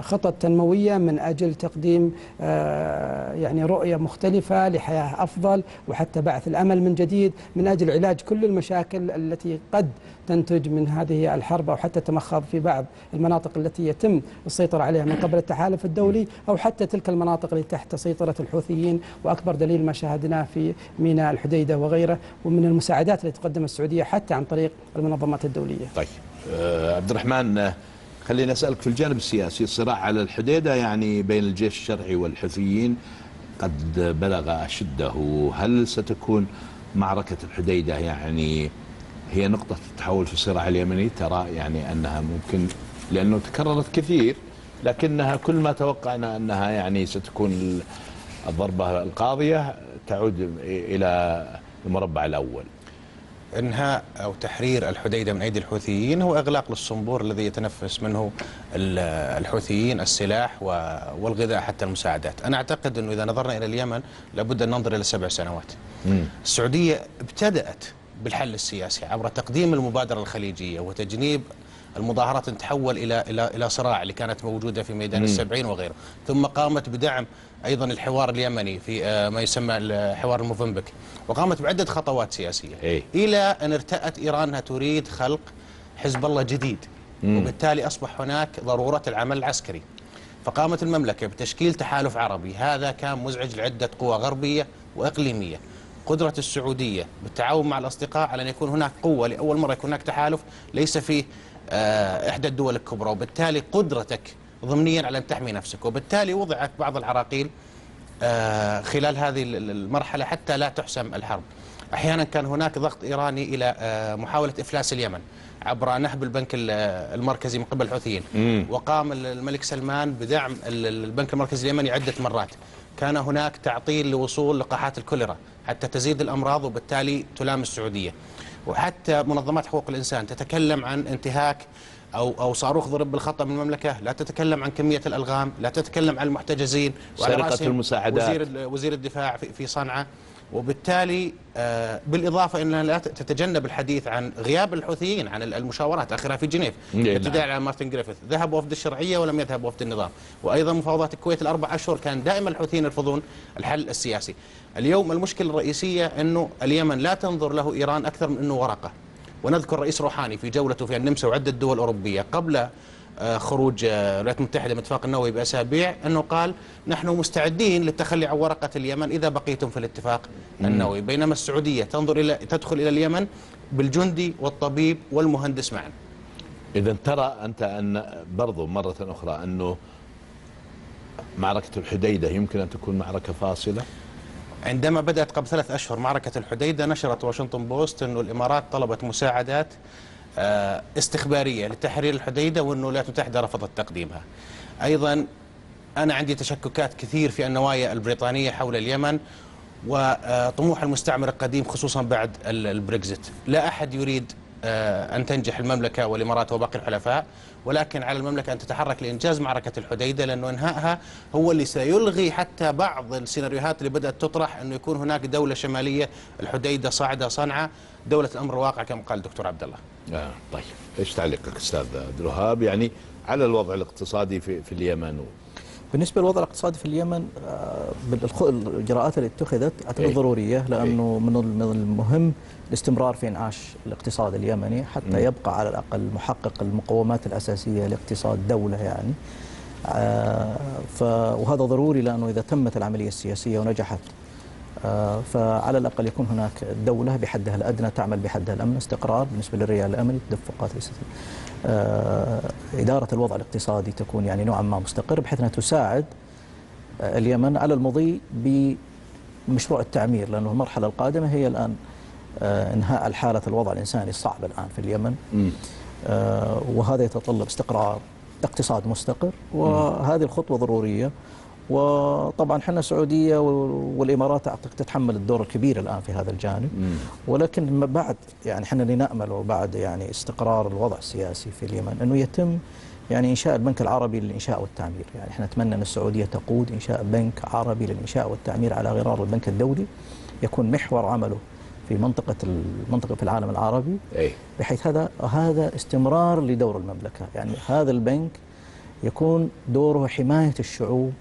خطط تنموية من أجل تقديم يعني رؤية مختلفة لحياة أفضل، وحتى بعث الأمل من جديد من أجل علاج كل المشاكل التي قد تنتج من هذه الحرب أو حتى تمخض في بعض المناطق التي يتم السيطرة عليها من قبل التحالف الدولي أو حتى تلك المناطق اللي تحت سيطرة الحوثيين، وأكبر دليل ما شاهدناه في ميناء الحديدة وغيره ومن المساعدات التي تقدمها السعودية حتى عن طريق المنظمات الدولية. طيب عبد الرحمن، خليني أسألك في الجانب السياسي. الصراع على الحديدة يعني بين الجيش الشرعي والحوثيين قد بلغ أشده. هل ستكون معركة الحديدة يعني هي نقطة التحول في الصراع اليمني؟ ترى يعني أنها ممكن، لأنه تكررت كثير لكنها كل ما توقعنا أنها يعني ستكون الضربة القاضية تعود إلى المربع الأول. إنهاء أو تحرير الحديدة من أيدي الحوثيين هو إغلاق للصنبور الذي يتنفس منه الحوثيين السلاح والغذاء حتى المساعدات. أنا أعتقد أنه إذا نظرنا إلى اليمن لابد أن ننظر إلى سبع سنوات. مم. السعودية ابتدأت بالحل السياسي عبر تقديم المبادرة الخليجية وتجنيب المظاهرات أن تحول إلى إلى إلى صراع اللي كانت موجودة في ميدان السبعين وغيره، ثم قامت بدعم أيضا الحوار اليمني في ما يسمى الحوار الموفنبك، وقامت بعدة خطوات سياسية أي. إلى أن ارتأت إيران أنها تريد خلق حزب الله جديد، مم. وبالتالي أصبح هناك ضرورة العمل العسكري، فقامت المملكة بتشكيل تحالف عربي. هذا كان مزعج لعدة قوى غربية وإقليمية، قدرة السعودية بالتعاون مع الأصدقاء على أن يكون هناك قوة، لأول مرة يكون هناك تحالف ليس فيه إحدى الدول الكبرى، وبالتالي قدرتك ضمنيا على أن تحمي نفسك، وبالتالي وضعت بعض العراقيل خلال هذه المرحلة حتى لا تحسم الحرب. أحيانا كان هناك ضغط إيراني إلى محاولة إفلاس اليمن عبر نهب البنك المركزي من قبل الحوثيين، وقام الملك سلمان بدعم البنك المركزي اليمني عدة مرات. كان هناك تعطيل لوصول لقاحات الكوليرا حتى تزيد الأمراض وبالتالي تلام السعودية، وحتى منظمات حقوق الإنسان تتكلم عن انتهاك أو أو صاروخ ضرب بالخطأ من المملكة، لا تتكلم عن كمية الألغام، لا تتكلم عن المحتجزين، سرقة المساعدات، وزير وزير الدفاع في صنعاء. وبالتالي بالإضافة إننا لا تتجنب الحديث عن غياب الحوثيين عن المشاورات آخرها في جنيف، ابتداء على مارتن جريفيث، ذهب وفد الشرعية ولم يذهب وفد النظام، وأيضا مفاوضات الكويت الأربع أشهر كان دائما الحوثيين يرفضون الحل السياسي. اليوم المشكلة الرئيسية أنه اليمن لا تنظر له إيران أكثر من أنه ورقة. ونذكر الرئيس روحاني في جولته في النمسا وعدة دول أوروبية قبل خروج الولايات المتحدة من اتفاق النووي بأسابيع أنه قال نحن مستعدين للتخلي عن ورقة اليمن إذا بقيتم في الاتفاق النووي، بينما السعودية تنظر إلى تدخل إلى اليمن بالجندي والطبيب والمهندس معا. إذا ترى أنت أن برضو مرة أخرى أنه معركة الحديدة يمكن أن تكون معركة فاصلة؟ عندما بدأت قبل ثلاث أشهر معركة الحديدة نشرت واشنطن بوست أنه الإمارات طلبت مساعدات استخبارية لتحرير الحديدة وأنه الولايات المتحدة رفضت تقديمها. أيضا أنا عندي تشككات كثير في النوايا البريطانية حول اليمن وطموح المستعمر القديم خصوصا بعد البريكزيت. لا أحد يريد أن تنجح المملكة والإمارات وباقي الحلفاء، ولكن على المملكة أن تتحرك لإنجاز معركة الحديدة، لأنه إنهائها هو اللي سيلغي حتى بعض السيناريوهات اللي بدأت تطرح أنه يكون هناك دولة شمالية، الحديدة، صاعدة، صنعاء، دولة الأمر الواقع كما قال الدكتور عبد الله. آه طيب، إيش تعليقك أستاذ عبد الوهاب يعني على الوضع الاقتصادي في, في اليمن؟ بالنسبة للوضع الاقتصادي في اليمن الإجراءات اللي اتخذت أعتقد إيه؟ ضرورية، لأنه إيه؟ من المهم الاستمرار في إنعاش الاقتصاد اليمني حتى م. يبقى على الأقل محقق المقومات الأساسية لاقتصاد دولة يعني. ف وهذا ضروري لأنه إذا تمت العملية السياسية ونجحت فعلى الأقل يكون هناك دولة بحدها الأدنى تعمل بحدها الأمن، استقرار بالنسبة للريال الأمني، تدفقات إدارة الوضع الاقتصادي تكون يعني نوعا ما مستقر، بحيث أنها تساعد اليمن على المضي بمشروع التعمير، لأنه المرحلة القادمة هي الآن إنهاء الحالة الوضع الإنساني الصعب الآن في اليمن، وهذا يتطلب استقرار، اقتصاد مستقر، وهذه الخطوة ضرورية. وطبعا حنا السعودية والإمارات أعتقد تتحمل الدور الكبير الآن في هذا الجانب، ولكن بعد يعني حنا اللي نأمل وبعد يعني استقرار الوضع السياسي في اليمن أنه يتم يعني إنشاء البنك العربي للإنشاء والتعمير. يعني حنا نتمنى أن السعودية تقود إنشاء بنك عربي للإنشاء والتعمير على غرار البنك الدولي، يكون محور عمله في منطقة المنطقة في العالم العربي، بحيث هذا هذا استمرار لدور المملكة. يعني هذا البنك يكون دوره حماية الشعوب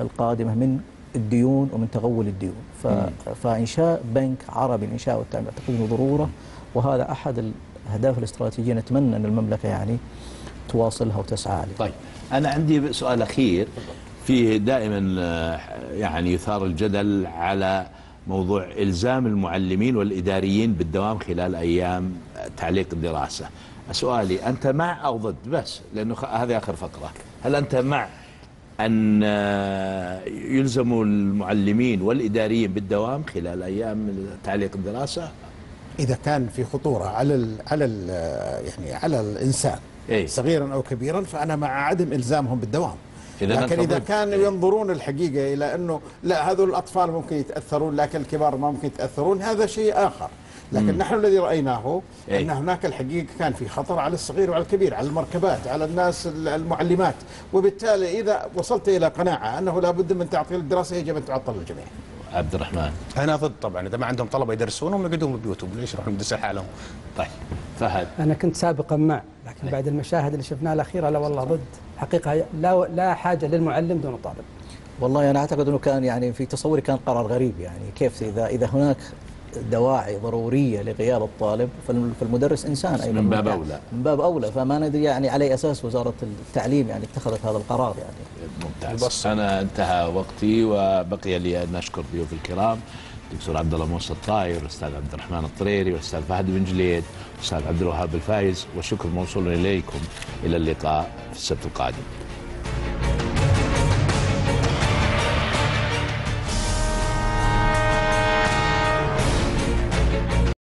القادمة من الديون ومن تغول الديون، ف... فإنشاء بنك عربي الإنشاء والتعمير أعتقد ضرورة، وهذا أحد الأهداف الاستراتيجية نتمنى أن المملكة يعني تواصلها وتسعى عليها. طيب أنا عندي سؤال أخير، في دائما يعني يثار الجدل على موضوع إلزام المعلمين والإداريين بالدوام خلال أيام تعليق الدراسة. سؤالي أنت مع أو ضد؟ بس لأنه هذه آخر فقرة. هل أنت مع أن يلزموا المعلمين والإداريين بالدوام خلال أيام تعليق الدراسة؟ إذا كان في خطورة على ال على ال يعني على الإنسان إيه؟ صغيرا أو كبيرا فأنا مع عدم إلزامهم بالدوام. إذا لكن إذا كانوا إيه؟ ينظرون الحقيقة إلى أنه لا هذول الأطفال ممكن يتأثرون لكن الكبار ما ممكن يتأثرون، هذا شيء آخر. لكن نحن الذي رأيناه أي. أن هناك الحقيقة كان في خطر على الصغير وعلى الكبير، على المركبات، على الناس المعلمات، وبالتالي إذا وصلت إلى قناعة أنه لا بد من تعطيل الدراسة يجب أن تعطل الجميع. عبد الرحمن؟ أنا ضد طبعا، إذا ما عندهم طلبة يدرسونهم يقعدون ببيوتهم، ليش يروحون يدرسون حالهم؟ طيب فهد؟ أنا كنت سابقا مع، لكن أي. بعد المشاهد اللي شفناها الأخيرة لا والله ضد حقيقة. لا لا حاجة للمعلم دون الطالب. والله أنا أعتقد أنه كان يعني في تصوري كان قرار غريب، يعني كيف إذا إذا هناك دواعي ضرورية لغياب الطالب فالمدرس إنسان أيضا من باب أولى، من باب أولى، فما ندري يعني على أساس وزارة التعليم يعني اتخذت هذا القرار يعني. ممتاز. أنا انتهى وقتي وبقي لي أن أشكر ضيوف الكرام الدكتور عبدالله موسى الطاير والأستاذ عبد الرحمن الطريري والأستاذ فهد بن جديد والأستاذ عبد الوهاب الفائز، والشكر موصول إليكم. إلى اللقاء في السبت القادم.